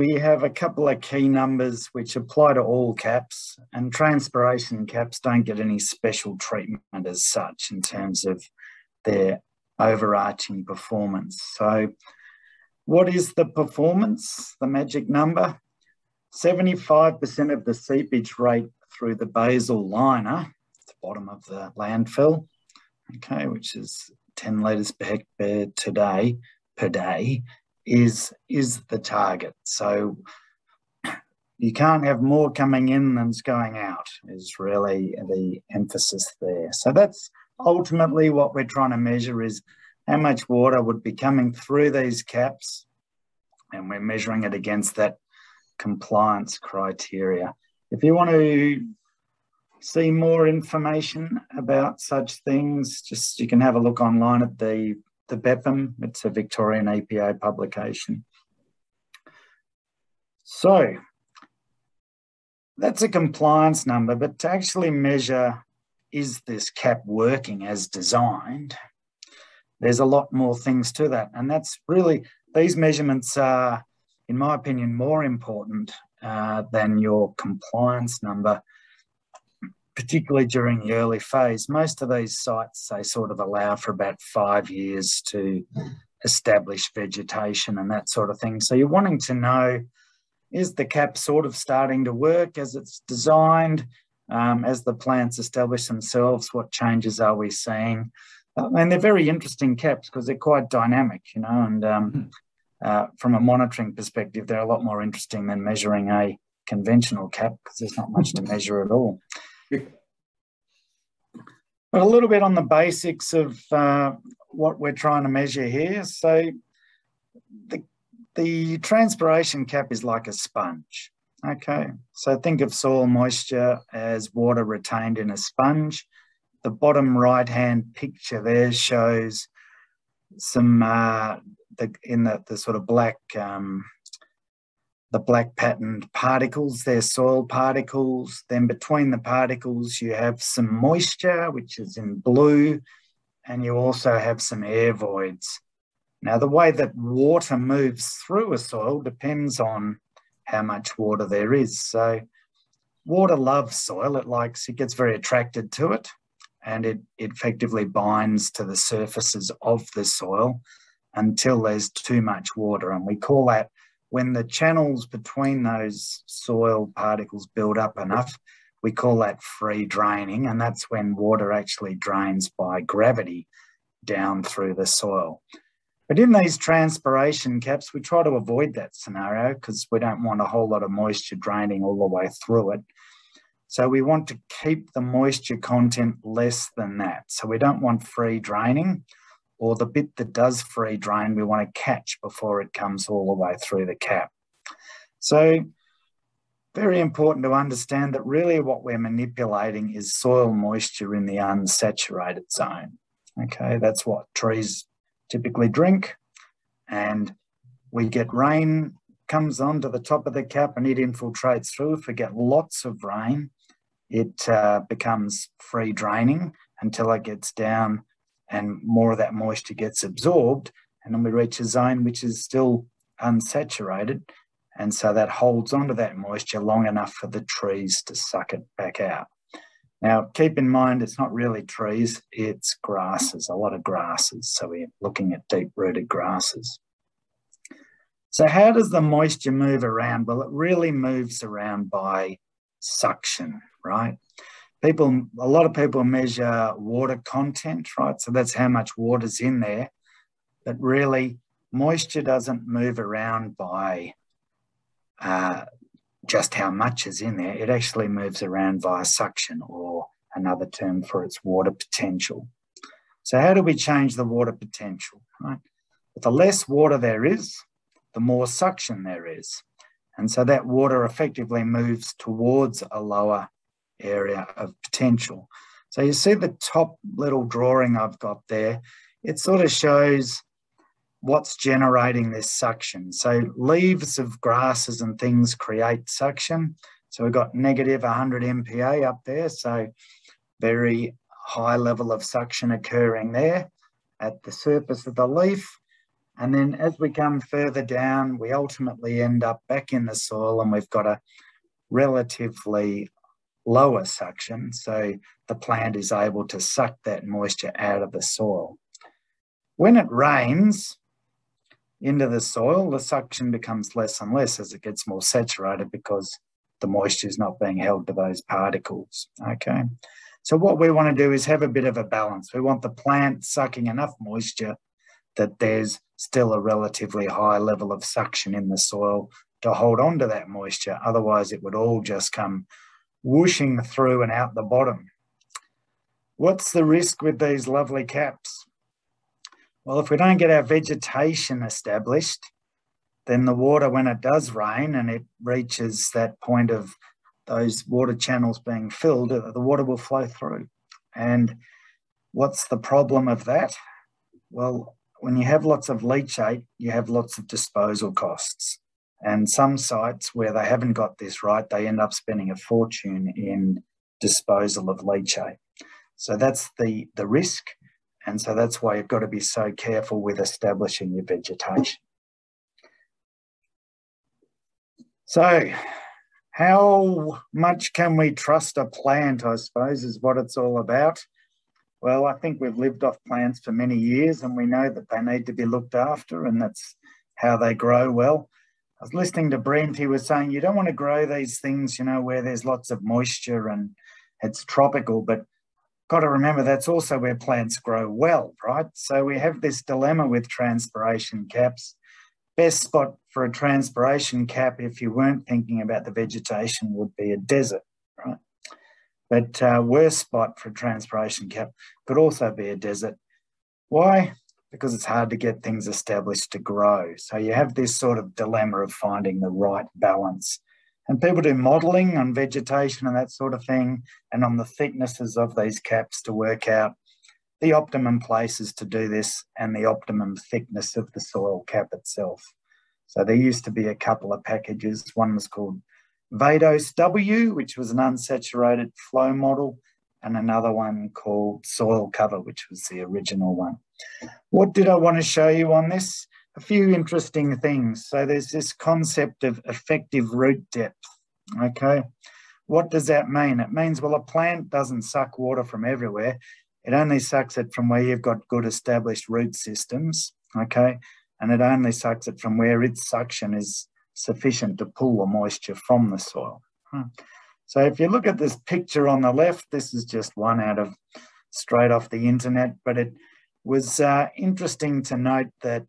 We have a couple of key numbers which apply to all caps, and transpiration caps don't get any special treatment as such in terms of their overarching performance. So what is the performance, the magic number? seventy-five percent of the seepage rate through the basal liner at the bottom of the landfill, okay, which is ten litres per hectare today, per day, is, is the target. So you can't have more coming in than's going out is really the emphasis there. So that's ultimately what we're trying to measure, is how much water would be coming through these caps, and we're measuring it against that compliance criteria. If you want to see more information about such things, just you can have a look online at the, the B E P M. It's a Victorian E P A publication. So that's a compliance number, but to actually measure, is this cap working as designed? There's a lot more things to that. And that's really, these measurements are, in my opinion, more important uh, than your compliance number, particularly during the early phase. Most of these sites, they sort of allow for about five years to establish vegetation and that sort of thing. So you're wanting to know, is the cap sort of starting to work as it's designed? Um, as the plants establish themselves, what changes are we seeing? Uh, and they're very interesting caps because they're quite dynamic, you know, and um, uh, from a monitoring perspective, they're a lot more interesting than measuring a conventional cap because there's not much to measure at all. But a little bit on the basics of uh, what we're trying to measure here. So the, the transpiration cap is like a sponge, okay? So think of soil moisture as water retained in a sponge. The bottom right-hand picture there shows some, uh, the, in the, the sort of black, um, the black patterned particles, they're soil particles. Then between the particles, you have some moisture, which is in blue, and you also have some air voids. Now, the way that water moves through a soil depends on how much water there is. So water loves soil. It likes, it gets very attracted to it, and it, it effectively binds to the surfaces of the soil until there's too much water. And we call that, when the channels between those soil particles build up enough, we call that free draining, and that's when water actually drains by gravity down through the soil. But in these transpiration caps, we try to avoid that scenario because we don't want a whole lot of moisture draining all the way through it. So we want to keep the moisture content less than that. So we don't want free draining, or the bit that does free drain, we want to catch before it comes all the way through the cap. So very important to understand that really what we're manipulating is soil moisture in the unsaturated zone. Okay, that's what trees typically drink. And we get rain, comes onto the top of the cap and it infiltrates through. If we get lots of rain, it uh, becomes free draining until it gets down and more of that moisture gets absorbed, and then we reach a zone which is still unsaturated, and so that holds onto that moisture long enough for the trees to suck it back out. Now, keep in mind, it's not really trees, it's grasses, a lot of grasses, so we're looking at deep-rooted grasses. So how does the moisture move around? Well, it really moves around by suction, right? People, a lot of people measure water content, right? So that's how much water's in there. But really, moisture doesn't move around by uh, just how much is in there. It actually moves around via suction, or another term for its water potential. So how do we change the water potential, right? But the less water there is, the more suction there is. And so that water effectively moves towards a lower area of potential. So you see the top little drawing I've got there, it sort of shows what's generating this suction. So leaves of grasses and things create suction. So we've got negative one hundred M P A up there, so very high level of suction occurring there at the surface of the leaf. And then as we come further down, we ultimately end up back in the soil and we've got a relatively lower suction, so the plant is able to suck that moisture out of the soil. When it rains into the soil, the suction becomes less and less as it gets more saturated because the moisture is not being held to those particles, okay? So what we want to do is have a bit of a balance. We want the plant sucking enough moisture that there's still a relatively high level of suction in the soil to hold on to that moisture. Otherwise, it would all just come whooshing through and out the bottom. What's the risk with these lovely caps? Well, if we don't get our vegetation established, then the water, when it does rain and it reaches that point of those water channels being filled, the water will flow through. And what's the problem of that? Well, when you have lots of leachate, you have lots of disposal costs. And some sites where they haven't got this right, they end up spending a fortune in disposal of leachate. So that's the, the risk. And so that's why you've got to be so careful with establishing your vegetation. So how much can we trust a plant, I suppose, is what it's all about. Well, I think we've lived off plants for many years and we know that they need to be looked after and that's how they grow well. I was listening to Brent, he was saying, you don't want to grow these things, you know, where there's lots of moisture and it's tropical, but got to remember that's also where plants grow well, right? So we have this dilemma with transpiration caps. Best spot for a transpiration cap, if you weren't thinking about the vegetation, would be a desert, right? But uh, worst spot for a transpiration cap could also be a desert. Why? Because it's hard to get things established to grow. So you have this sort of dilemma of finding the right balance. And people do modelling on vegetation and that sort of thing, and on the thicknesses of these caps to work out the optimum places to do this and the optimum thickness of the soil cap itself. So there used to be a couple of packages. One was called VADOS W, which was an unsaturated flow model, and another one called soil cover, which was the original one. What did I want to show you on this? A few interesting things. So there's this concept of effective root depth, okay? What does that mean? It means, well, a plant doesn't suck water from everywhere. It only sucks it from where you've got good established root systems, okay? And it only sucks it from where its suction is sufficient to pull the moisture from the soil. So if you look at this picture on the left, this is just one out of straight off the internet, but it was uh, interesting to note that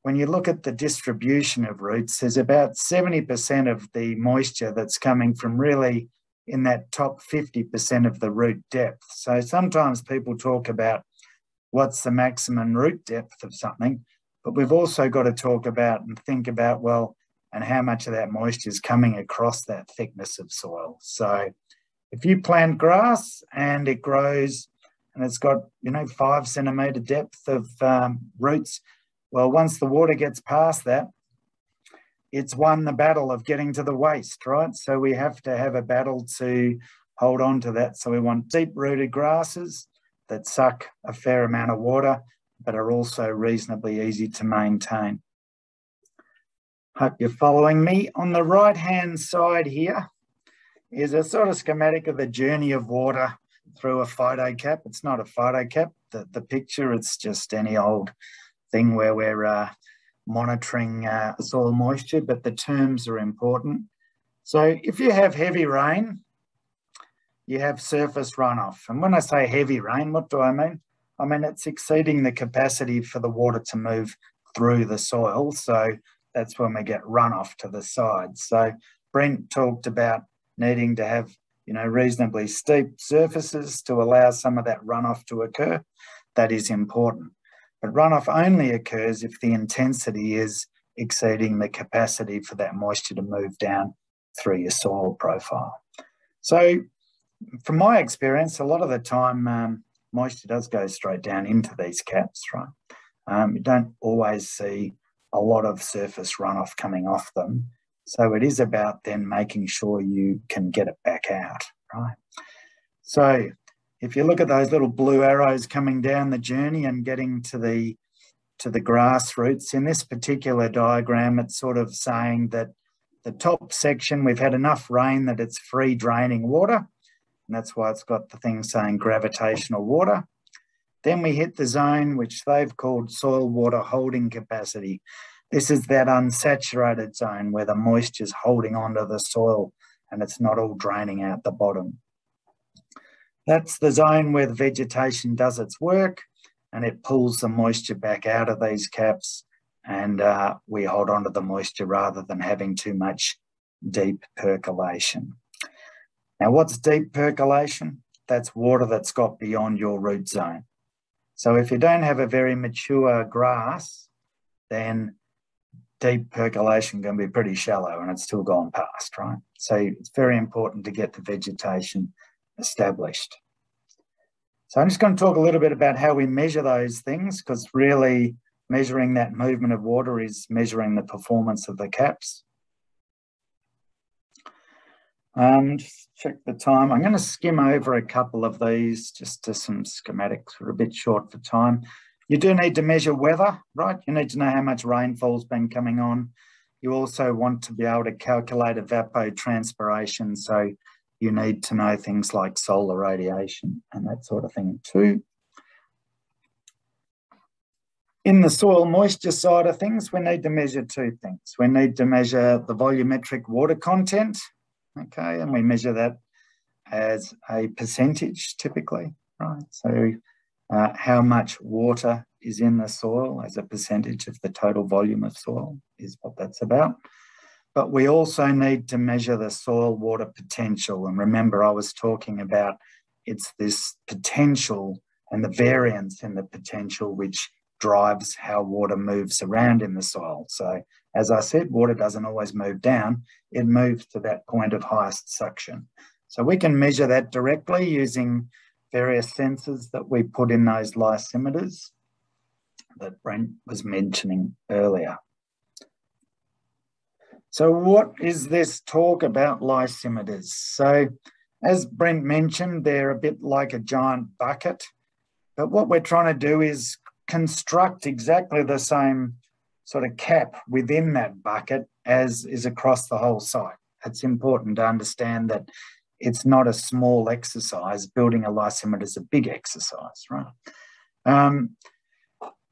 when you look at the distribution of roots, there's about seventy percent of the moisture that's coming from really in that top fifty percent of the root depth. So sometimes people talk about what's the maximum root depth of something, but we've also got to talk about and think about, well, and how much of that moisture is coming across that thickness of soil. So if you plant grass and it grows and it's got, you know, five centimetre depth of um, roots, well, once the water gets past that, it's won the battle of getting to the waste, right? So we have to have a battle to hold on to that. So we want deep-rooted grasses that suck a fair amount of water, but are also reasonably easy to maintain. Hope you're following me. On the right-hand side here is a sort of schematic of the journey of water through a phytocap. It's not a phytocap, the, the picture, it's just any old thing where we're uh, monitoring uh, soil moisture, but the terms are important. So if you have heavy rain, you have surface runoff. And when I say heavy rain, what do I mean? I mean, it's exceeding the capacity for the water to move through the soil. So that's when we get runoff to the sides. So Brent talked about needing to have, you know, reasonably steep surfaces to allow some of that runoff to occur. That is important. But runoff only occurs if the intensity is exceeding the capacity for that moisture to move down through your soil profile. So from my experience, a lot of the time um, moisture does go straight down into these caps, right? Um, you don't always see a lot of surface runoff coming off them. So it is about then making sure you can get it back out, right? So if you look at those little blue arrows coming down the journey and getting to the, to the grass roots, in this particular diagram, it's sort of saying that the top section, we've had enough rain that it's free draining water. And that's why it's got the thing saying gravitational water. Then we hit the zone, which they've called soil water holding capacity. This is that unsaturated zone where the moisture is holding onto the soil and it's not all draining out the bottom. That's the zone where the vegetation does its work and it pulls the moisture back out of these caps, and uh, we hold on to the moisture rather than having too much deep percolation. Now, what's deep percolation? That's water that's got beyond your root zone. So if you don't have a very mature grass, then deep percolation can be pretty shallow and it's still gone past, right? So it's very important to get the vegetation established. So I'm just going to talk a little bit about how we measure those things, because really measuring that movement of water is measuring the performance of the caps. Um, just check the time. I'm going to skim over a couple of these just to some schematics. We're a bit short for time. You do need to measure weather, right? You need to know how much rainfall's been coming on. You also want to be able to calculate evapotranspiration, so you need to know things like solar radiation and that sort of thing too. In the soil moisture side of things, we need to measure two things. We need to measure the volumetric water content, okay, and we measure that as a percentage typically, right? So uh, how much water is in the soil as a percentage of the total volume of soil is what that's about. But we also need to measure the soil water potential. And remember, I was talking about it's this potential and the variance in the potential which drives how water moves around in the soil. So as I said, water doesn't always move down, it moves to that point of highest suction. So we can measure that directly using various sensors that we put in those lysimeters that Brent was mentioning earlier. So what is this talk about lysimeters? So as Brent mentioned, they're a bit like a giant bucket, but what we're trying to do is construct exactly the same sort of cap within that bucket as is across the whole site. It's important to understand that it's not a small exercise. Building a lysimeter is a big exercise, right? Um,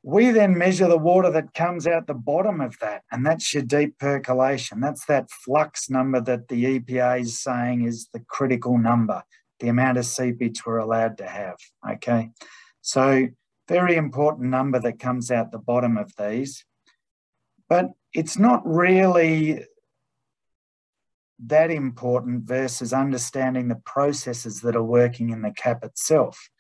we then measure the water that comes out the bottom of that, and that's your deep percolation. That's that flux number that the E P A is saying is the critical number, the amount of seepage we're allowed to have, okay? So very important number that comes out the bottom of these. But it's not really that important versus understanding the processes that are working in the cap itself.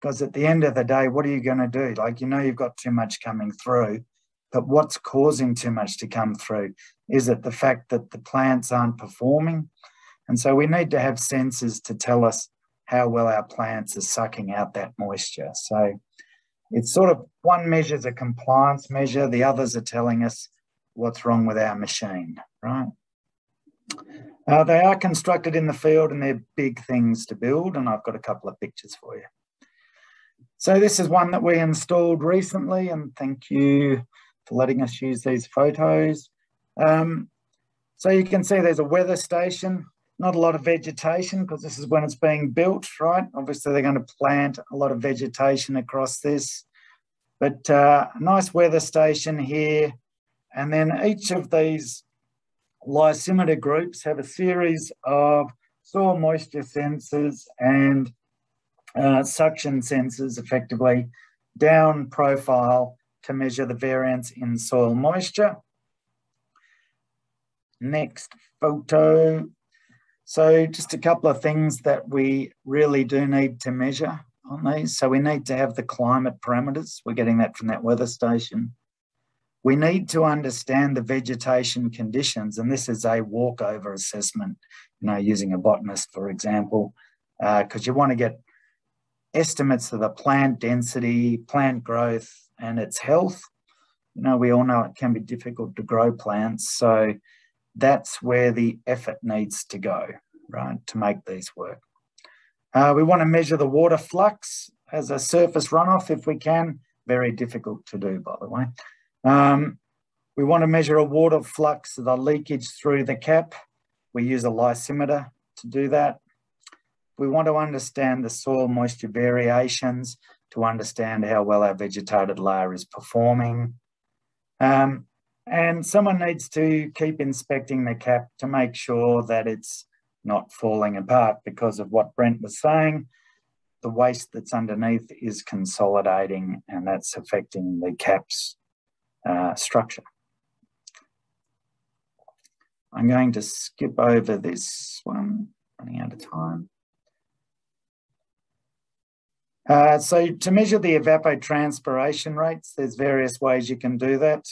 Because at the end of the day, what are you going to do? Like, you know you've got too much coming through, but what's causing too much to come through? Is it the fact that the plants aren't performing? And so we need to have sensors to tell us how well our plants are sucking out that moisture. So it's sort of, one measures a compliance measure, the others are telling us what's wrong with our machine, right? Uh, they are constructed in the field and they're big things to build, and I've got a couple of pictures for you. So this is one that we installed recently, and thank you for letting us use these photos. Um, so you can see there's a weather station, not a lot of vegetation because this is when it's being built, right? Obviously they're going to plant a lot of vegetation across this, but uh, nice weather station here. And then each of these lysimeter groups have a series of soil moisture sensors and uh, suction sensors, effectively down profile, to measure the variance in soil moisture. Next photo. So just a couple of things that we really do need to measure on these. So we need to have the climate parameters. We're getting that from that weather station. We need to understand the vegetation conditions, and this is a walkover assessment, you know, using a botanist, for example, because uh, you want to get estimates of the plant density, plant growth, and its health. You know, we all know it can be difficult to grow plants, so that's where the effort needs to go, right, to make these work. Uh, we want to measure the water flux as a surface runoff if we can. Very difficult to do, by the way. Um, we want to measure a water flux, the leakage through the cap. We use a lysimeter to do that. We want to understand the soil moisture variations to understand how well our vegetated layer is performing. Um, and someone needs to keep inspecting the cap to make sure that it's not falling apart because of what Brent was saying. The waste that's underneath is consolidating, and that's affecting the cap's uh, structure. I'm going to skip over this one, running out of time. Uh, so to measure the evapotranspiration rates, there's various ways you can do that.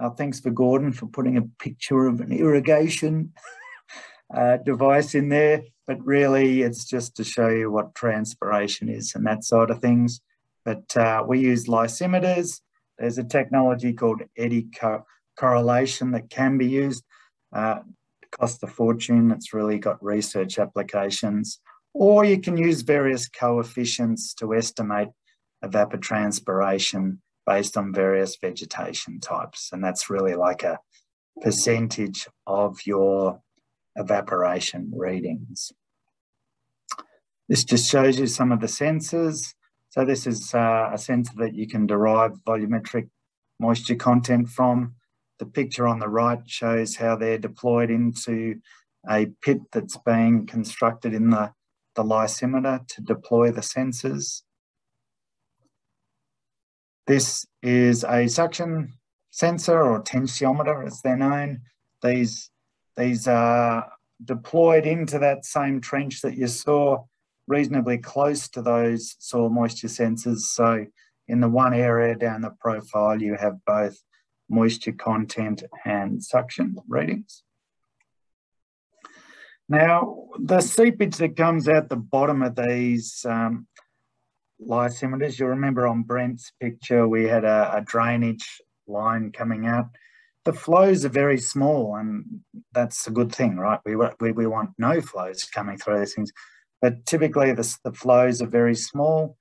Uh, thanks for Gordon for putting a picture of an irrigation uh, device in there, but really it's just to show you what transpiration is and that side of things. But uh, we use lysimeters. There's a technology called eddy co correlation that can be used. Uh, it costs a fortune. It's really got research applications. Or you can use various coefficients to estimate evapotranspiration based on various vegetation types. And that's really like a percentage of your evaporation readings. This just shows you some of the sensors. So this is uh, a sensor that you can derive volumetric moisture content from. The picture on the right shows how they're deployed into a pit that's being constructed in the the lysimeter to deploy the sensors. This is a suction sensor, or tensiometer as they're known. These, these are deployed into that same trench that you saw, reasonably close to those soil moisture sensors. So in the one area down the profile, you have both moisture content and suction readings. Now, the seepage that comes out the bottom of these um, lysimeters, you'll remember on Brent's picture, we had a, a drainage line coming out. The flows are very small, and that's a good thing, right? We, we, we want no flows coming through these things, but typically the, the flows are very small.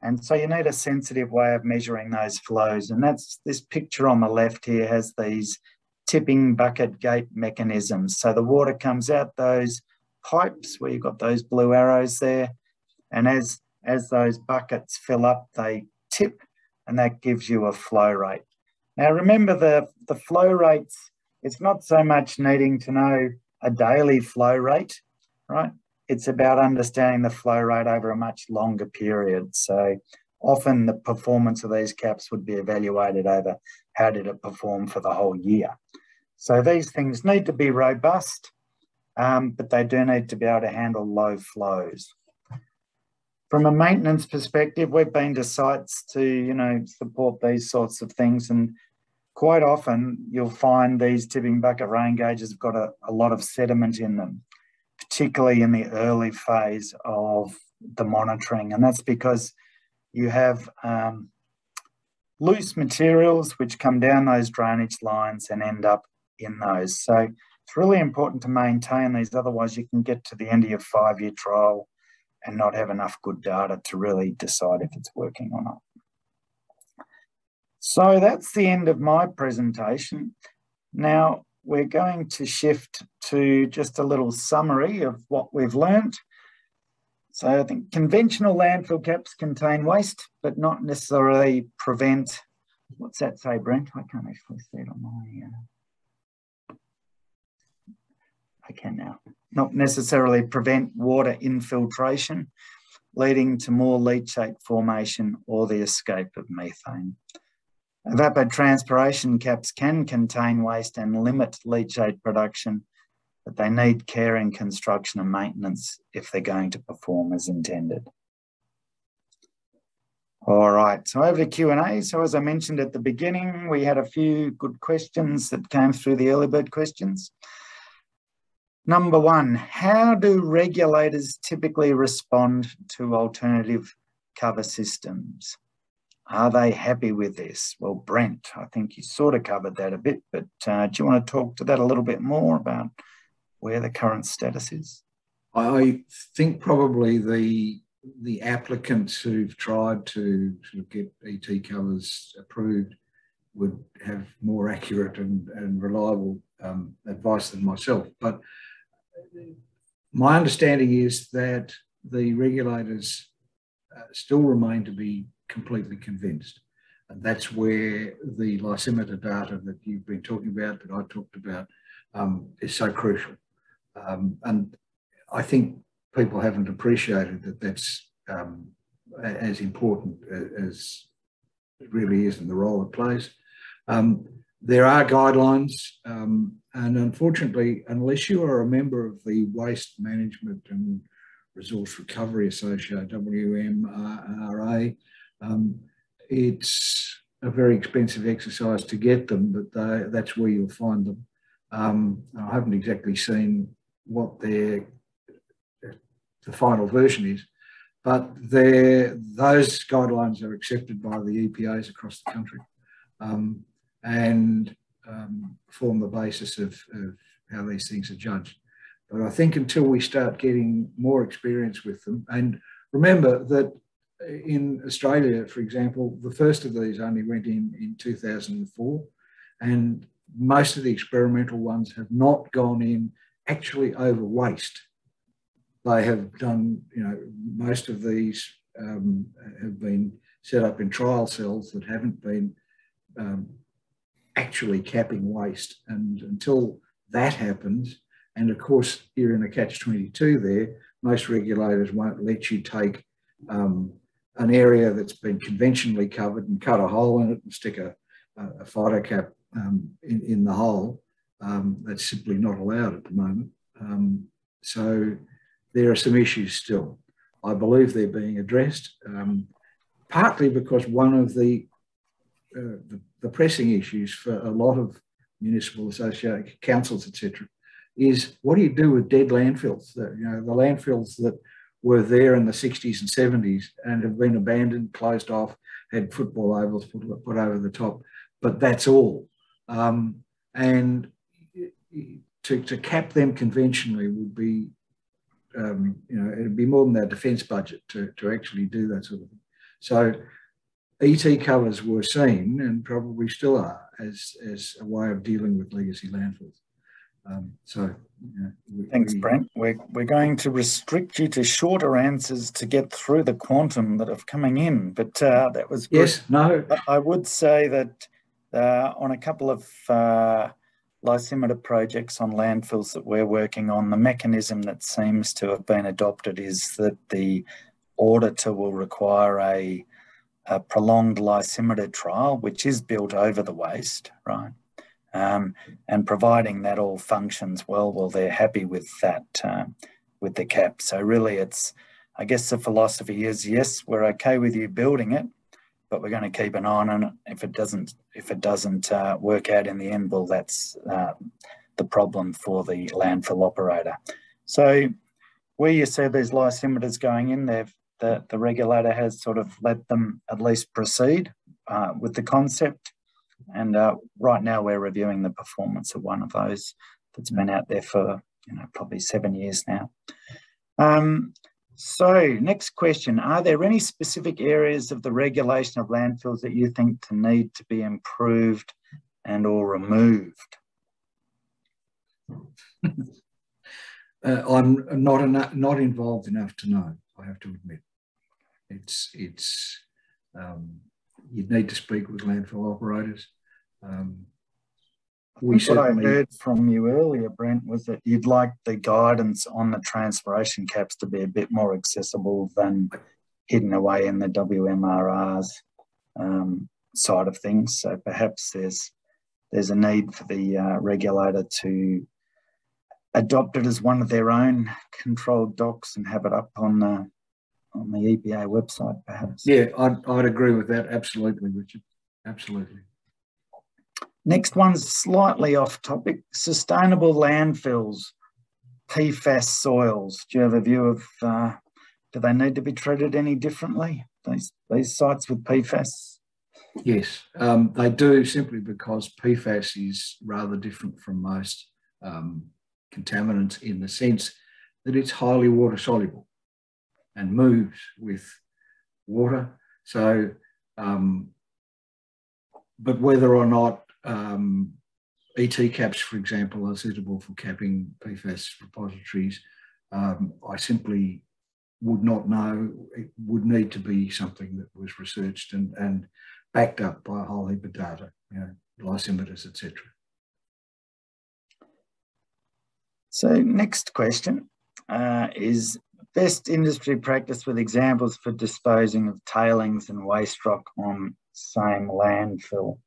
And so you need a sensitive way of measuring those flows. And that's this picture on the left here has these tipping bucket gate mechanisms. So the water comes out those pipes where you've got those blue arrows there. And as, as those buckets fill up, they tip, and that gives you a flow rate. Now remember the, the flow rates, it's not so much needing to know a daily flow rate, right? It's about understanding the flow rate over a much longer period. So often the performance of these caps would be evaluated over how did it perform for the whole year. So these things need to be robust, um, but they do need to be able to handle low flows. From a maintenance perspective, we've been to sites to, you know, support these sorts of things, and quite often you'll find these tipping bucket rain gauges have got a, a lot of sediment in them, particularly in the early phase of the monitoring. And that's because you have um, loose materials which come down those drainage lines and end up in those. So it's really important to maintain these, otherwise you can get to the end of your five-year trial and not have enough good data to really decide if it's working or not. So that's the end of my presentation. Now we're going to shift to just a little summary of what we've learnt. So I think conventional landfill caps contain waste, but not necessarily prevent. What's that say, Brent? I can't actually see it on my, uh, I can now. Not necessarily prevent water infiltration, leading to more leachate formation or the escape of methane. Evapotranspiration caps can contain waste and limit leachate production, but they need care in construction and maintenance if they're going to perform as intended. All right, so over to Q and A. So as I mentioned at the beginning, we had a few good questions that came through the early bird questions. Number one, how do regulators typically respond to alternative cover systems? Are they happy with this? Well, Brent, I think you sort of covered that a bit, but uh, do you want to talk to that a little bit more about where the current status is? I think probably the the applicants who've tried to sort of get E T covers approved would have more accurate and, and reliable um, advice than myself. But my understanding is that the regulators uh, still remain to be completely convinced. And that's where the lysimeter data that you've been talking about, that I talked about, um, is so crucial. Um, and I think people haven't appreciated that that's um, as important as it really is and the role it plays. Um, there are guidelines, um, and unfortunately, unless you are a member of the Waste Management and Resource Recovery Association, W M R A, um, it's a very expensive exercise to get them, but they, that's where you'll find them. Um, I haven't exactly seen what their the final version is, but those guidelines are accepted by the E P As across the country, um, and um, form the basis of, of how these things are judged. But I think until we start getting more experience with them, and remember that in Australia, for example, the first of these only went in in two thousand four, and most of the experimental ones have not gone in actually over waste. They have done, you know, most of these um, have been set up in trial cells that haven't been um, actually capping waste. And until that happens, and of course, you're in a catch twenty-two there, most regulators won't let you take um, an area that's been conventionally covered and cut a hole in it and stick a, a phytocap um, in, in the hole. Um, that's simply not allowed at the moment. Um, so there are some issues still. I believe they're being addressed, um, partly because one of the, uh, the, the pressing issues for a lot of municipal associations, councils, et cetera, is what do you do with dead landfills? The, you know, the landfills that were there in the sixties and seventies and have been abandoned, closed off, had football ovals put, put over the top, but that's all. Um, and to, to cap them conventionally would be, um, you know, it'd be more than their defence budget to, to actually do that sort of thing. So E T covers were seen, and probably still are, as, as a way of dealing with legacy landfills. Um, so, yeah, we, Thanks, we, Brent. We're, we're going to restrict you to shorter answers to get through the quantum that are coming in, but uh, that was good. Yes, no. But I would say that uh, on a couple of uh, lysimeter projects on landfills that we're working on, the mechanism that seems to have been adopted is that the auditor will require a, a prolonged lysimeter trial, which is built over the waste, right? Um, and providing that all functions well, well, they're happy with that, uh, with the cap. So really it's, I guess the philosophy is, yes, we're okay with you building it, but we're going to keep an eye on it. If it doesn't, if it doesn't uh, work out in the end, well, that's uh, the problem for the landfill operator. So where you see these lysimeters going in there, the, the regulator has sort of let them at least proceed uh, with the concept. And uh, right now we're reviewing the performance of one of those that's been out there for, you know, probably seven years now. Um, so next question, are there any specific areas of the regulation of landfills that you think to need to be improved and or removed? uh, I'm not, enough, not involved enough to know, I have to admit. It's, it's um, you'd need to speak with landfill operators. Um, we what I heard from you earlier, Brent, was that you'd like the guidance on the transpiration caps to be a bit more accessible than hidden away in the W M R R's um, side of things. So perhaps there's, there's a need for the uh, regulator to adopt it as one of their own controlled docs and have it up on the on the E P A website, perhaps. Yeah, I'd, I'd agree with that, absolutely, Richard, absolutely. Next one's slightly off topic, sustainable landfills, P FAS soils. Do you have a view of, uh, do they need to be treated any differently, these, these sites with P FAS? Yes, um, they do, simply because P FAS is rather different from most um, contaminants in the sense that it's highly water soluble and moves with water. So, um, but whether or not um, E T caps, for example, are suitable for capping P FAS repositories, um, I simply would not know. It would need to be something that was researched and, and backed up by a whole heap of data, you know, lysimeters, et cetera. So next question. uh, is best industry practice with examples for disposing of tailings and waste rock on same landfill.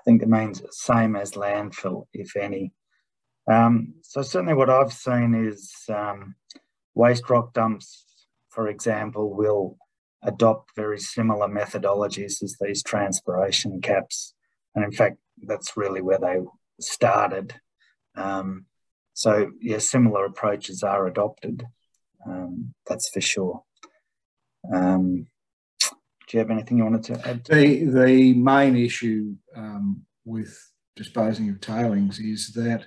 I think it means same as landfill, if any. Um, so certainly what I've seen is um, waste rock dumps, for example, will adopt very similar methodologies as these transpiration caps. And in fact, that's really where they started. Um, so yeah, similar approaches are adopted, um, that's for sure. Um, do you have anything you wanted to add to the, that? The main issue um, with disposing of tailings is that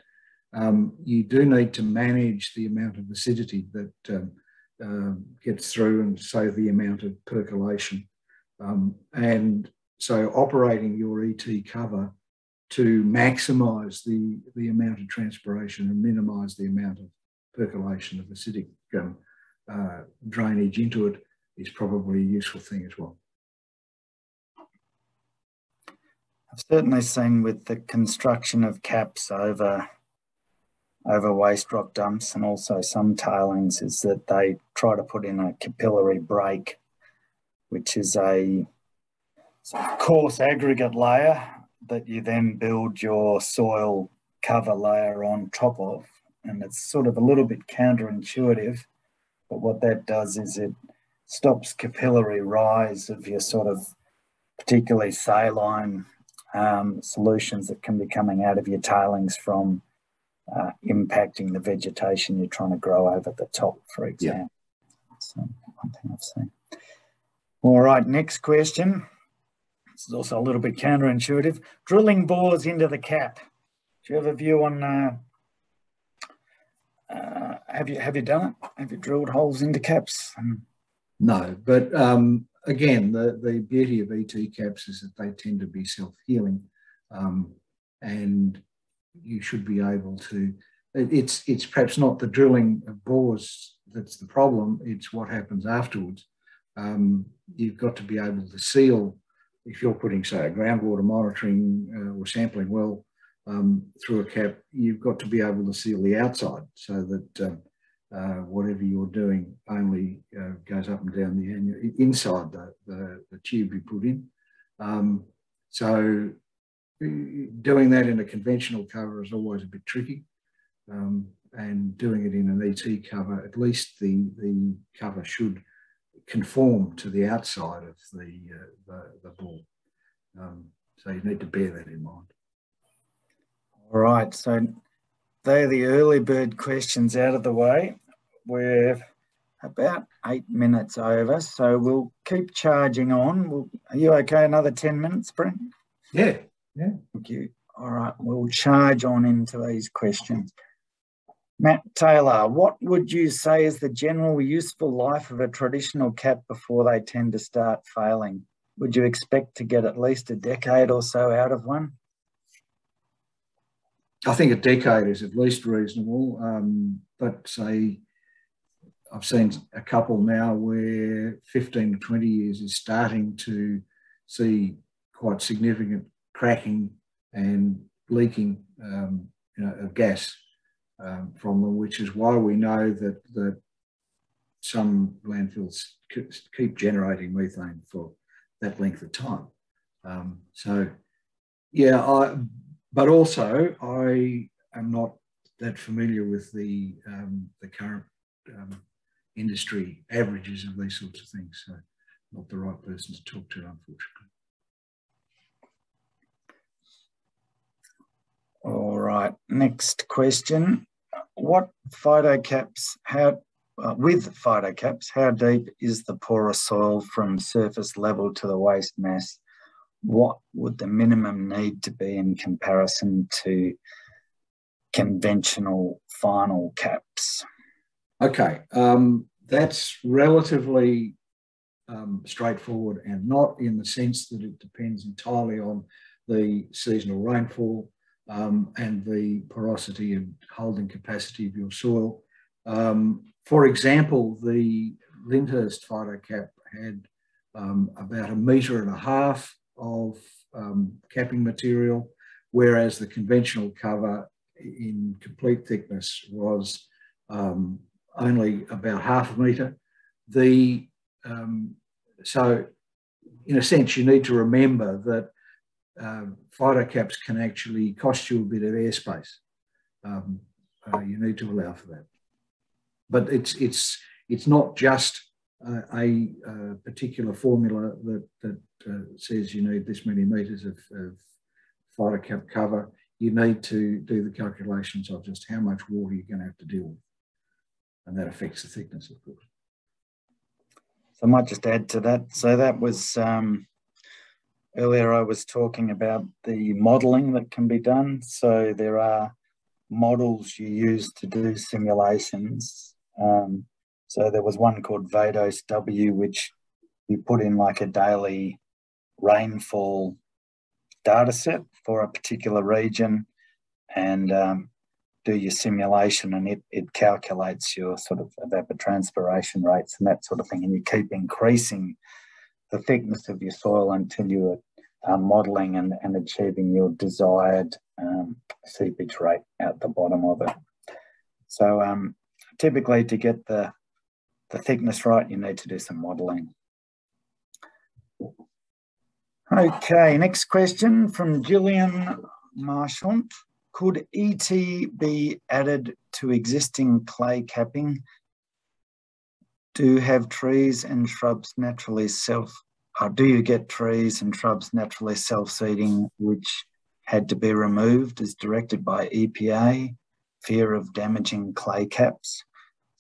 um, you do need to manage the amount of acidity that um, um, gets through, and so the amount of percolation. Um, and so operating your E T cover to maximise the, the amount of transpiration and minimise the amount of percolation of acidic um, uh, drainage into it is probably a useful thing as well. I've certainly seen with the construction of caps over, over waste rock dumps and also some tailings is that they try to put in a capillary break, which is a coarse aggregate layer that you then build your soil cover layer on top of. And it's sort of a little bit counterintuitive, but what that does is it stops capillary rise of your sort of particularly saline um, solutions that can be coming out of your tailings from uh, impacting the vegetation you're trying to grow over the top, for example. Yeah. So one thing I've seen. All right, next question. This is also a little bit counterintuitive. Drilling bores into the cap. Do you have a view on? Uh, uh, have you have you done it? Have you drilled holes into caps? No, but um, again, the the beauty of E T caps is that they tend to be self-healing, um, and you should be able to. It's it's perhaps not the drilling of bores that's the problem. It's what happens afterwards. Um, you've got to be able to seal. If you're putting, say, a groundwater monitoring uh, or sampling well um, through a cap, you've got to be able to seal the outside so that um, uh, whatever you're doing only uh, goes up and down the annual, inside the, the, the tube you put in. Um, so doing that in a conventional cover is always a bit tricky, um, and doing it in an E T cover, at least the, the cover should conform to the outside of the uh, the, the ball, um, so you need to bear that in mind. All right, so they're the early bird questions out of the way. We're about eight minutes over, so we'll keep charging on. We'll, are you okay? Another ten minutes, Brent? Yeah, yeah. Thank you. All right, we'll charge on into these questions. Matt Taylor, what would you say is the general useful life of a traditional cap before they tend to start failing? Would you expect to get at least a decade or so out of one? I think a decade is at least reasonable, um, but say I've seen a couple now where fifteen to twenty years is starting to see quite significant cracking and leaking um, you know, of gas. Um, from them, which is why we know that, that some landfills keep generating methane for that length of time. Um, so, yeah, I, but also I am not that familiar with the, um, the current um, industry averages of these sorts of things, so not the right person to talk to, unfortunately. All right, next question. What phytocaps, how, uh, with phytocaps, how deep is the porous soil from surface level to the waste mass? What would the minimum need to be in comparison to conventional final caps? Okay, um, that's relatively um, straightforward, and not in the sense that it depends entirely on the seasonal rainfall, Um, and the porosity and holding capacity of your soil. Um, for example, the Lyndhurst phytocap had um, about a metre and a half of um, capping material, whereas the conventional cover in complete thickness was um, only about half a metre. The, um, so in a sense, you need to remember that um, phytocaps can actually cost you a bit of airspace. Um, uh, you need to allow for that. But it's, it's, it's not just uh, a, a particular formula that, that uh, says you need this many metres of, of phytocap cover. You need to do the calculations of just how much water you're going to have to deal with. And that affects the thickness, of course. So I might just add to that. So that was, um, earlier I was talking about the modelling that can be done. So there are models you use to do simulations. Um, so there was one called VADOS W, which you put in like a daily rainfall data set for a particular region and um, do your simulation, and it, it calculates your sort of evapotranspiration rates and that sort of thing, and you keep increasing the thickness of your soil until you are modelling and, and achieving your desired um, seepage rate at the bottom of it. So um, typically to get the, the thickness right, you need to do some modelling. Okay, next question from Gillian Marchant. Could E T be added to existing clay capping? Do have trees and shrubs naturally self, or do you get trees and shrubs naturally self-seeding, which had to be removed as directed by E P A, fear of damaging clay caps?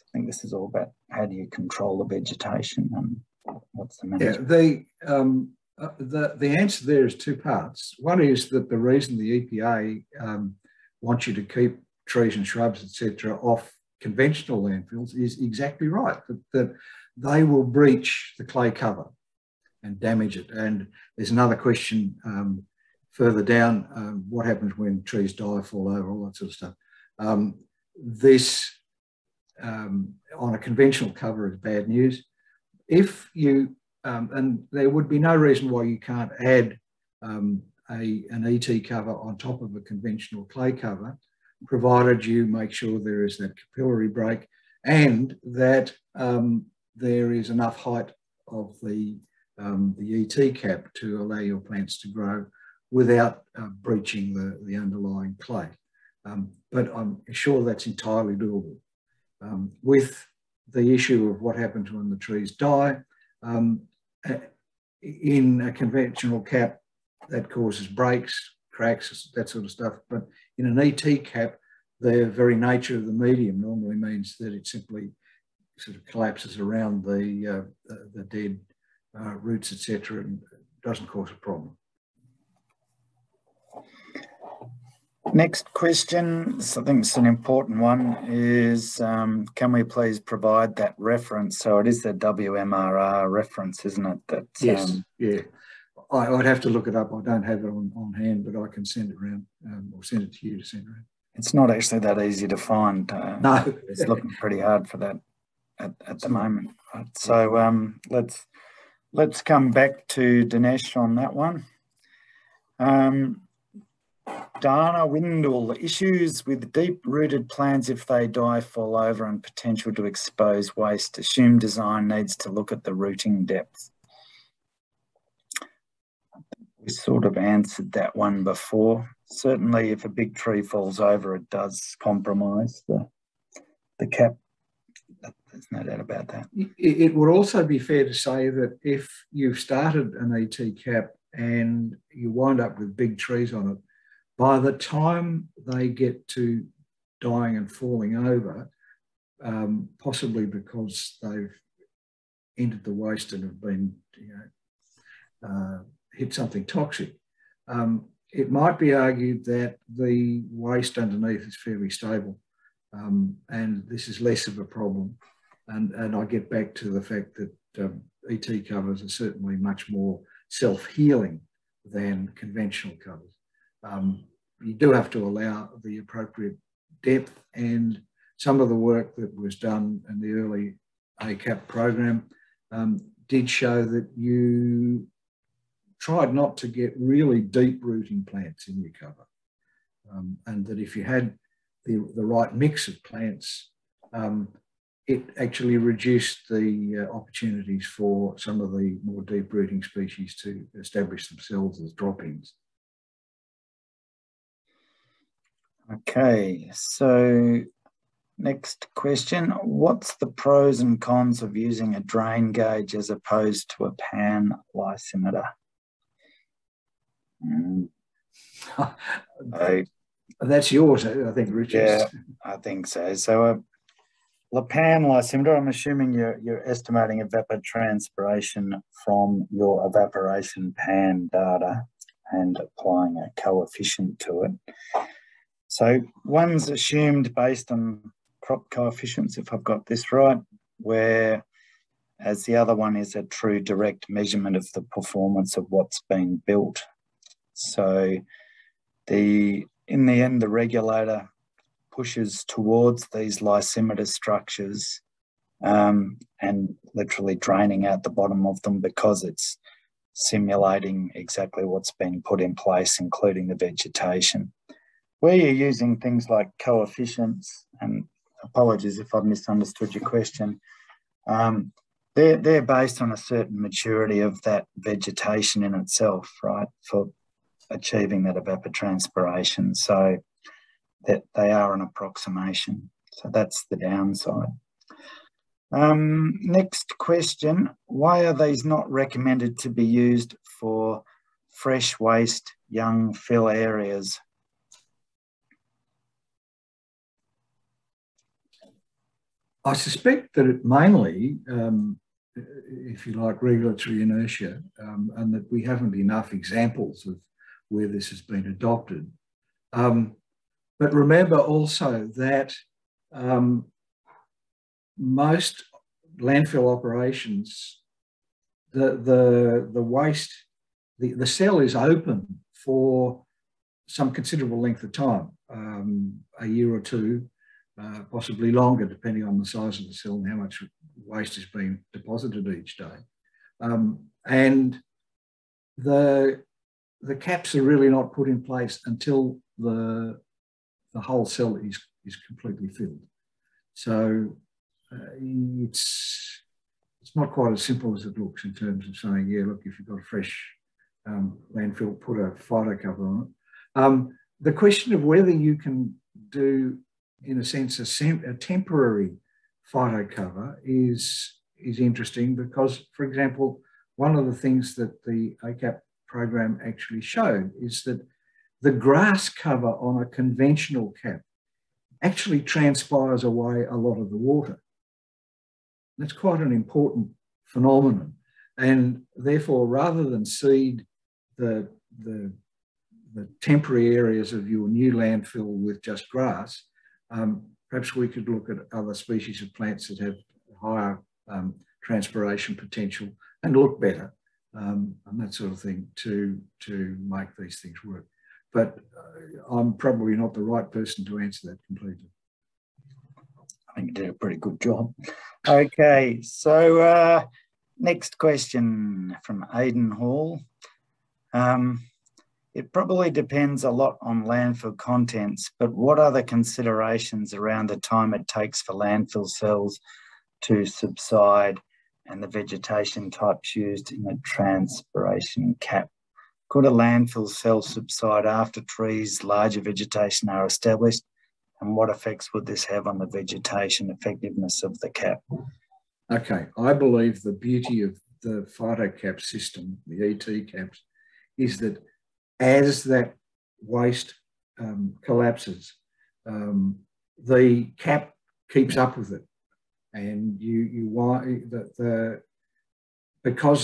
I think this is all about how do you control the vegetation and what's the management? Yeah, they, um... Uh, the, the answer there is two parts. One is that the reason the E P A um, wants you to keep trees and shrubs, et cetera, off conventional landfills is exactly right, that, that they will breach the clay cover and damage it. And there's another question um, further down, um, what happens when trees die, fall over, all that sort of stuff. Um, this, um, on a conventional cover, is bad news. If you Um, and there would be no reason why you can't add um, a, an E T cover on top of a conventional clay cover, provided you make sure there is that capillary break and that um, there is enough height of the, um, the E T cap to allow your plants to grow without uh, breaching the, the underlying clay. Um, but I'm sure that's entirely doable. Um, with the issue of what happens when the trees die, um, in a conventional cap, that causes breaks, cracks, that sort of stuff. But in an E T cap, the very nature of the medium normally means that it simply sort of collapses around the, uh, the dead uh, roots, et cetera, and doesn't cause a problem. Next question, so I think it's an important one, is um, can we please provide that reference? So it is the W M R A reference, isn't it? That, yes, um, yeah. I, I'd have to look it up. I don't have it on, on hand, but I can send it around um, or send it to you to send around. It's not actually that easy to find. Uh, no. It's looking pretty hard for that at, at the moment. Right? So um, let's, let's come back to Dinesh on that one. Um, Dana Windle, issues with deep-rooted plants if they die, fall over and potential to expose waste. Assume design needs to look at the rooting depth. We sort of answered that one before. Certainly if a big tree falls over, it does compromise the, the cap. There's no doubt about that. It, it would also be fair to say that if you've started an E T cap and you wind up with big trees on it, by the time they get to dying and falling over, um, possibly because they've entered the waste and have been, you know, uh, hit something toxic, um, it might be argued that the waste underneath is fairly stable, um, and this is less of a problem. And, and I get back to the fact that um, E T covers are certainly much more self-healing than conventional covers. Um, you do have to allow the appropriate depth, and some of the work that was done in the early A CAP program um, did show that you tried not to get really deep rooting plants in your cover, um, and that if you had the, the right mix of plants, um, it actually reduced the uh, opportunities for some of the more deep rooting species to establish themselves as droppings. Okay, so next question. What's the pros and cons of using a drain gauge as opposed to a pan lysimeter? Mm. I, That's yours, I think, Richard. Yeah, I think so. So a uh, pan lysimeter, I'm assuming you're, you're estimating evapotranspiration from your evaporation pan data and applying a coefficient to it. So one's assumed based on crop coefficients, if I've got this right, whereas the other one is a true direct measurement of the performance of what's been built. So the in the end, the regulator pushes towards these lysimeter structures um, and literally draining out the bottom of them because it's simulating exactly what's been put in place, including the vegetation. Where you're using things like coefficients, and apologies if I've misunderstood your question, um, they're, they're based on a certain maturity of that vegetation in itself, right, for achieving that evapotranspiration. So that they are an approximation. So that's the downside. Um, next question, why are these not recommended to be used for fresh waste, young fill areas? I suspect that it mainly, um, if you like, regulatory inertia, um, and that we haven't enough examples of where this has been adopted. Um, but remember also that um, most landfill operations, the, the, the waste, the, the cell is open for some considerable length of time, um, a year or two, Uh, possibly longer, depending on the size of the cell and how much waste is being deposited each day. Um, and the, the caps are really not put in place until the, the whole cell is, is completely filled. So uh, it's, it's not quite as simple as it looks in terms of saying, yeah, look, if you've got a fresh um, landfill, put a phyto cover on it. Um, the question of whether you can do, in a sense, a, sem a temporary phyto cover is, is interesting because, for example, one of the things that the A CAP program actually showed is that the grass cover on a conventional cap actually transpires away a lot of the water. That's quite an important phenomenon. And therefore, rather than seed the, the, the temporary areas of your new landfill with just grass, Um, perhaps we could look at other species of plants that have higher um, transpiration potential and look better um, and that sort of thing to, to make these things work. But uh, I'm probably not the right person to answer that completely. I think you did a pretty good job. Okay, so uh, next question from Aidan Hall. Um, It probably depends a lot on landfill contents, but what are the considerations around the time it takes for landfill cells to subside and the vegetation types used in a transpiration cap? Could a landfill cell subside after trees, larger vegetation are established? And what effects would this have on the vegetation effectiveness of the cap? Okay, I believe the beauty of the phytocap system, the E T caps, is that as that waste um, collapses, um, the cap keeps up with it, and you you want the, the because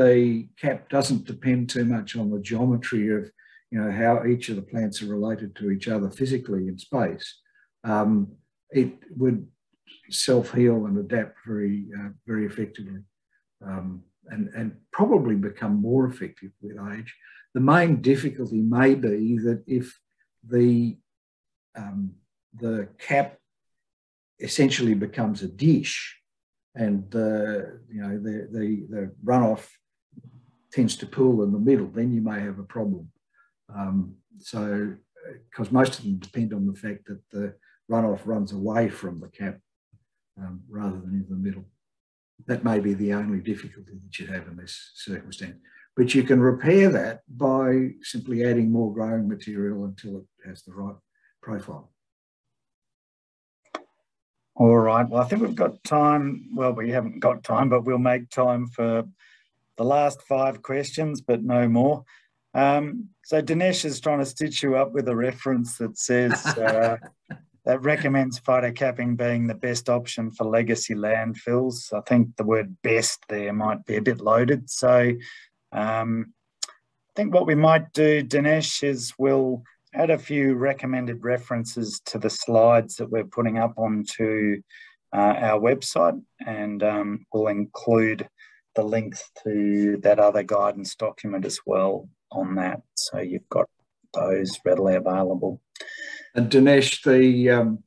the cap doesn't depend too much on the geometry of you know how each of the plants are related to each other physically in space. Um, it would self-heal and adapt very uh, very effectively, um, and and probably become more effective with age. The main difficulty may be that if the, um, the cap essentially becomes a dish and the, you know, the, the, the runoff tends to pool in the middle, then you may have a problem. Um, so, because most of them depend on the fact that the runoff runs away from the cap um, rather than in the middle. That may be the only difficulty that you have in this circumstance. But you can repair that by simply adding more growing material until it has the right profile. All right, well, I think we've got time. Well, we haven't got time, but we'll make time for the last five questions, but no more. Um, so Dinesh is trying to stitch you up with a reference that says, uh, that recommends phytocapping being the best option for legacy landfills. I think the word best there might be a bit loaded. So um, I think what we might do, Dinesh, is we'll add a few recommended references to the slides that we're putting up onto uh, our website, and um, we'll include the links to that other guidance document as well on that. So you've got those readily available. And Dinesh, the, um,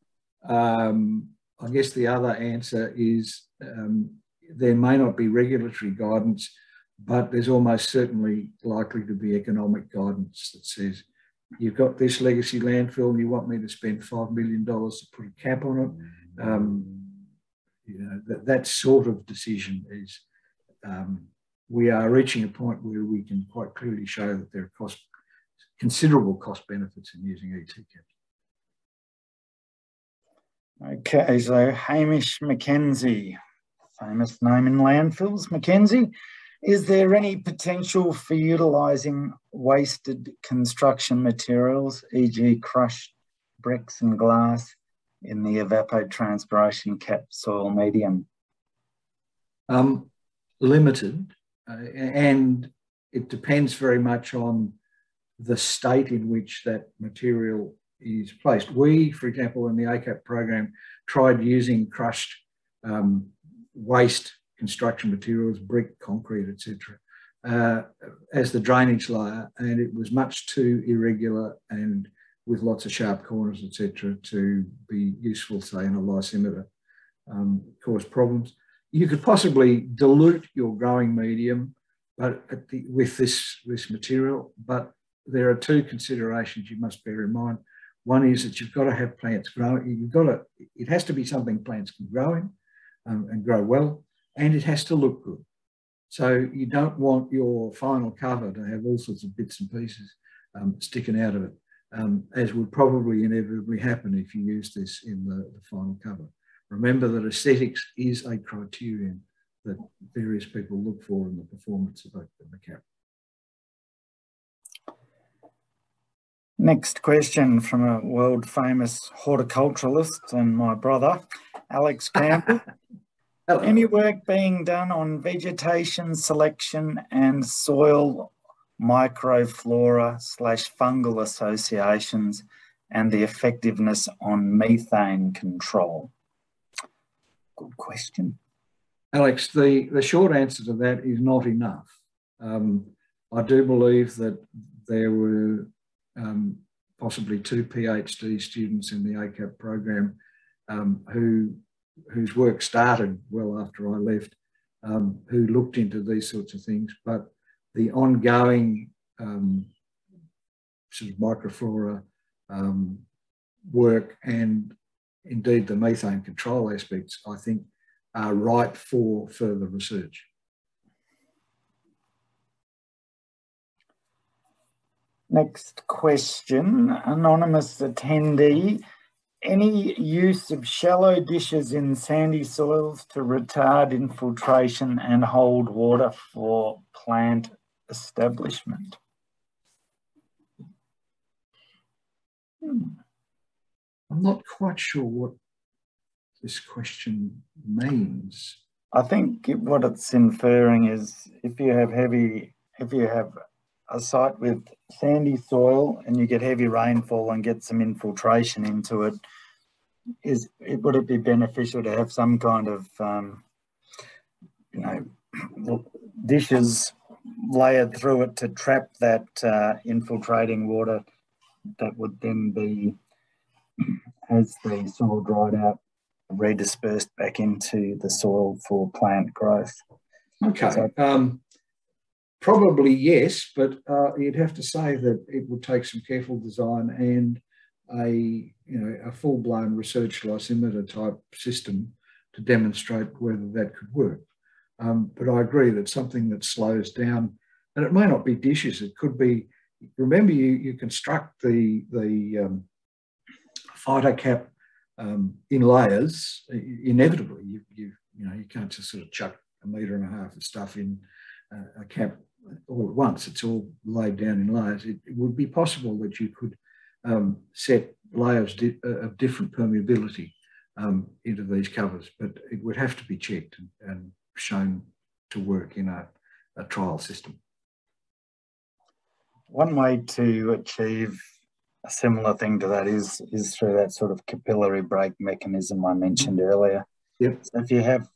um, I guess the other answer is um, there may not be regulatory guidance, but there's almost certainly likely to be economic guidance that says, you've got this legacy landfill and you want me to spend five million dollars to put a cap on it. Um, you know, that, that sort of decision is, um, we are reaching a point where we can quite clearly show that there are cost, considerable cost benefits in using E T C A P. Okay, so Hamish McKenzie, famous name in landfills, McKenzie. Is there any potential for utilising wasted construction materials, for example crushed bricks and glass, in the evapotranspiration capped soil medium? Um, limited, uh, and it depends very much on the state in which that material is placed. We, for example, in the A CAP program, tried using crushed um, waste construction materials, brick, concrete, et cetera, uh, as the drainage layer, and it was much too irregular and with lots of sharp corners, et cetera, to be useful, say, in a lysimeter, um, cause problems. You could possibly dilute your growing medium, but at the, with this this material, but there are two considerations you must bear in mind. One is that you've got to have plants growing. You've got to. It has to be something plants can grow in um, and grow well. And it has to look good. So you don't want your final cover to have all sorts of bits and pieces um, sticking out of it, um, as would probably inevitably happen if you use this in the, the final cover. Remember that aesthetics is a criterion that various people look for in the performance of the, the cap. Next question from a world famous horticulturalist and my brother, Alex Campbell. Hello. Any work being done on vegetation selection and soil microflora slash fungal associations and the effectiveness on methane control? Good question. Alex, the, the short answer to that is not enough. Um, I do believe that there were um, possibly two PhD students in the A CAP program um, who whose work started well after I left, um, who looked into these sorts of things, but the ongoing um, sort of microflora um, work and indeed the methane control aspects, I think, are ripe for further research. Next question, anonymous attendee. Any use of shallow dishes in sandy soils to retard infiltration and hold water for plant establishment? Hmm. I'm not quite sure what this question means. I think what it's inferring is if you have heavy, if you have a site with sandy soil and you get heavy rainfall and get some infiltration into it, is it would it be beneficial to have some kind of um, you know, dishes layered through it to trap that uh, infiltrating water that would then be, as the soil dried out, redispersed back into the soil for plant growth? Okay. So, um probably yes, but uh, you'd have to say that it would take some careful design and a you know a full-blown research lysimeter type system to demonstrate whether that could work. Um, but I agree that something that slows down, and it may not be dishes, it could be, remember you, you construct the, the um, fighter cap um, in layers, inevitably, you, you, you know, you can't just sort of chuck a metre and a half of stuff in uh, a cap all at once, it's all laid down in layers. It, it would be possible that you could um, set layers di of different permeability um, into these covers, but it would have to be checked and, and shown to work in a, a trial system. One way to achieve a similar thing to that is, is through that sort of capillary break mechanism I mentioned earlier. Yep. So if you have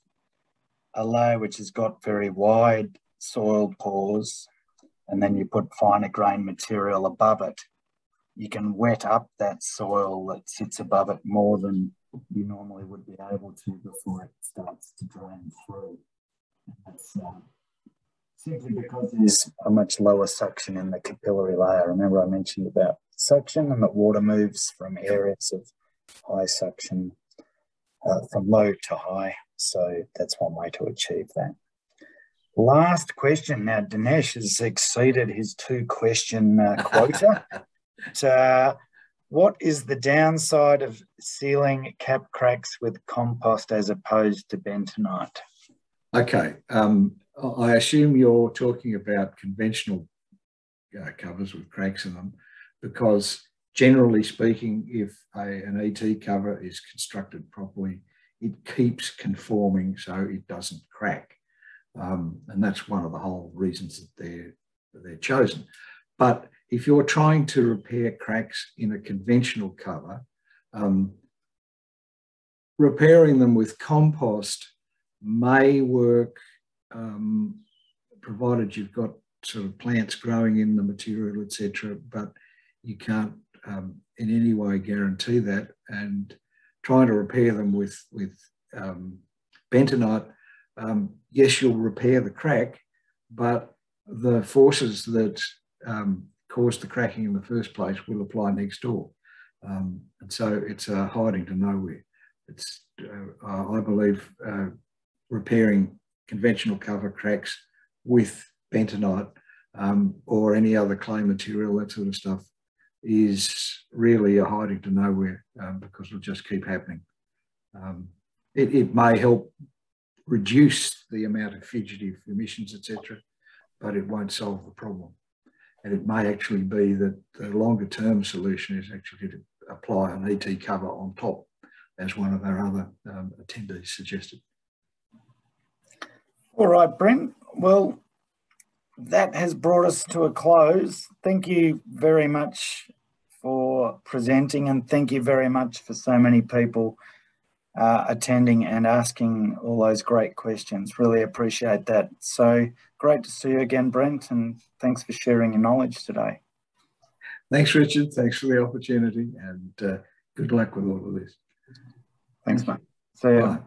a layer which has got very wide soil pores and then you put finer grain material above it, you can wet up that soil that sits above it more than you normally would be able to before it starts to drain through. And that's uh, simply because there's a much lower suction in the capillary layer. Remember I mentioned about suction and that water moves from areas of high suction uh, from low to high. So that's one way to achieve that. Last question. Now, Dinesh has exceeded his two-question uh, quota. But, uh, what is the downside of sealing cap cracks with compost as opposed to bentonite? Okay. Um, I assume you're talking about conventional uh, covers with cracks in them, because generally speaking, if a, an E T cover is constructed properly, it keeps conforming so it doesn't crack. Um, and that's one of the whole reasons that they're, that they're chosen. But if you're trying to repair cracks in a conventional cover, um, repairing them with compost may work, um, provided you've got sort of plants growing in the material, et cetera. But you can't um, in any way guarantee that. And trying to repair them with, with um, bentonite, um, yes, you'll repair the crack, but the forces that um, caused the cracking in the first place will apply next door. Um, and so it's uh, hiding to nowhere. It's, uh, I believe, uh, repairing conventional cover cracks with bentonite um, or any other clay material, that sort of stuff, is really a hiding to nowhere um, because it'll just keep happening. Um, it, it may help reduce the amount of fugitive emissions, et cetera, but it won't solve the problem. And it may actually be that the longer term solution is actually to apply an E T cover on top, as one of our other um, attendees suggested. All right, Brent. Well, that has brought us to a close. Thank you very much for presenting, and thank you very much for so many people uh, attending and asking all those great questions. Really appreciate that. So great to see you again, Brent, and thanks for sharing your knowledge today. Thanks, Richard. Thanks for the opportunity, and uh, good luck with all of this. Thanks, mate. See you. Bye.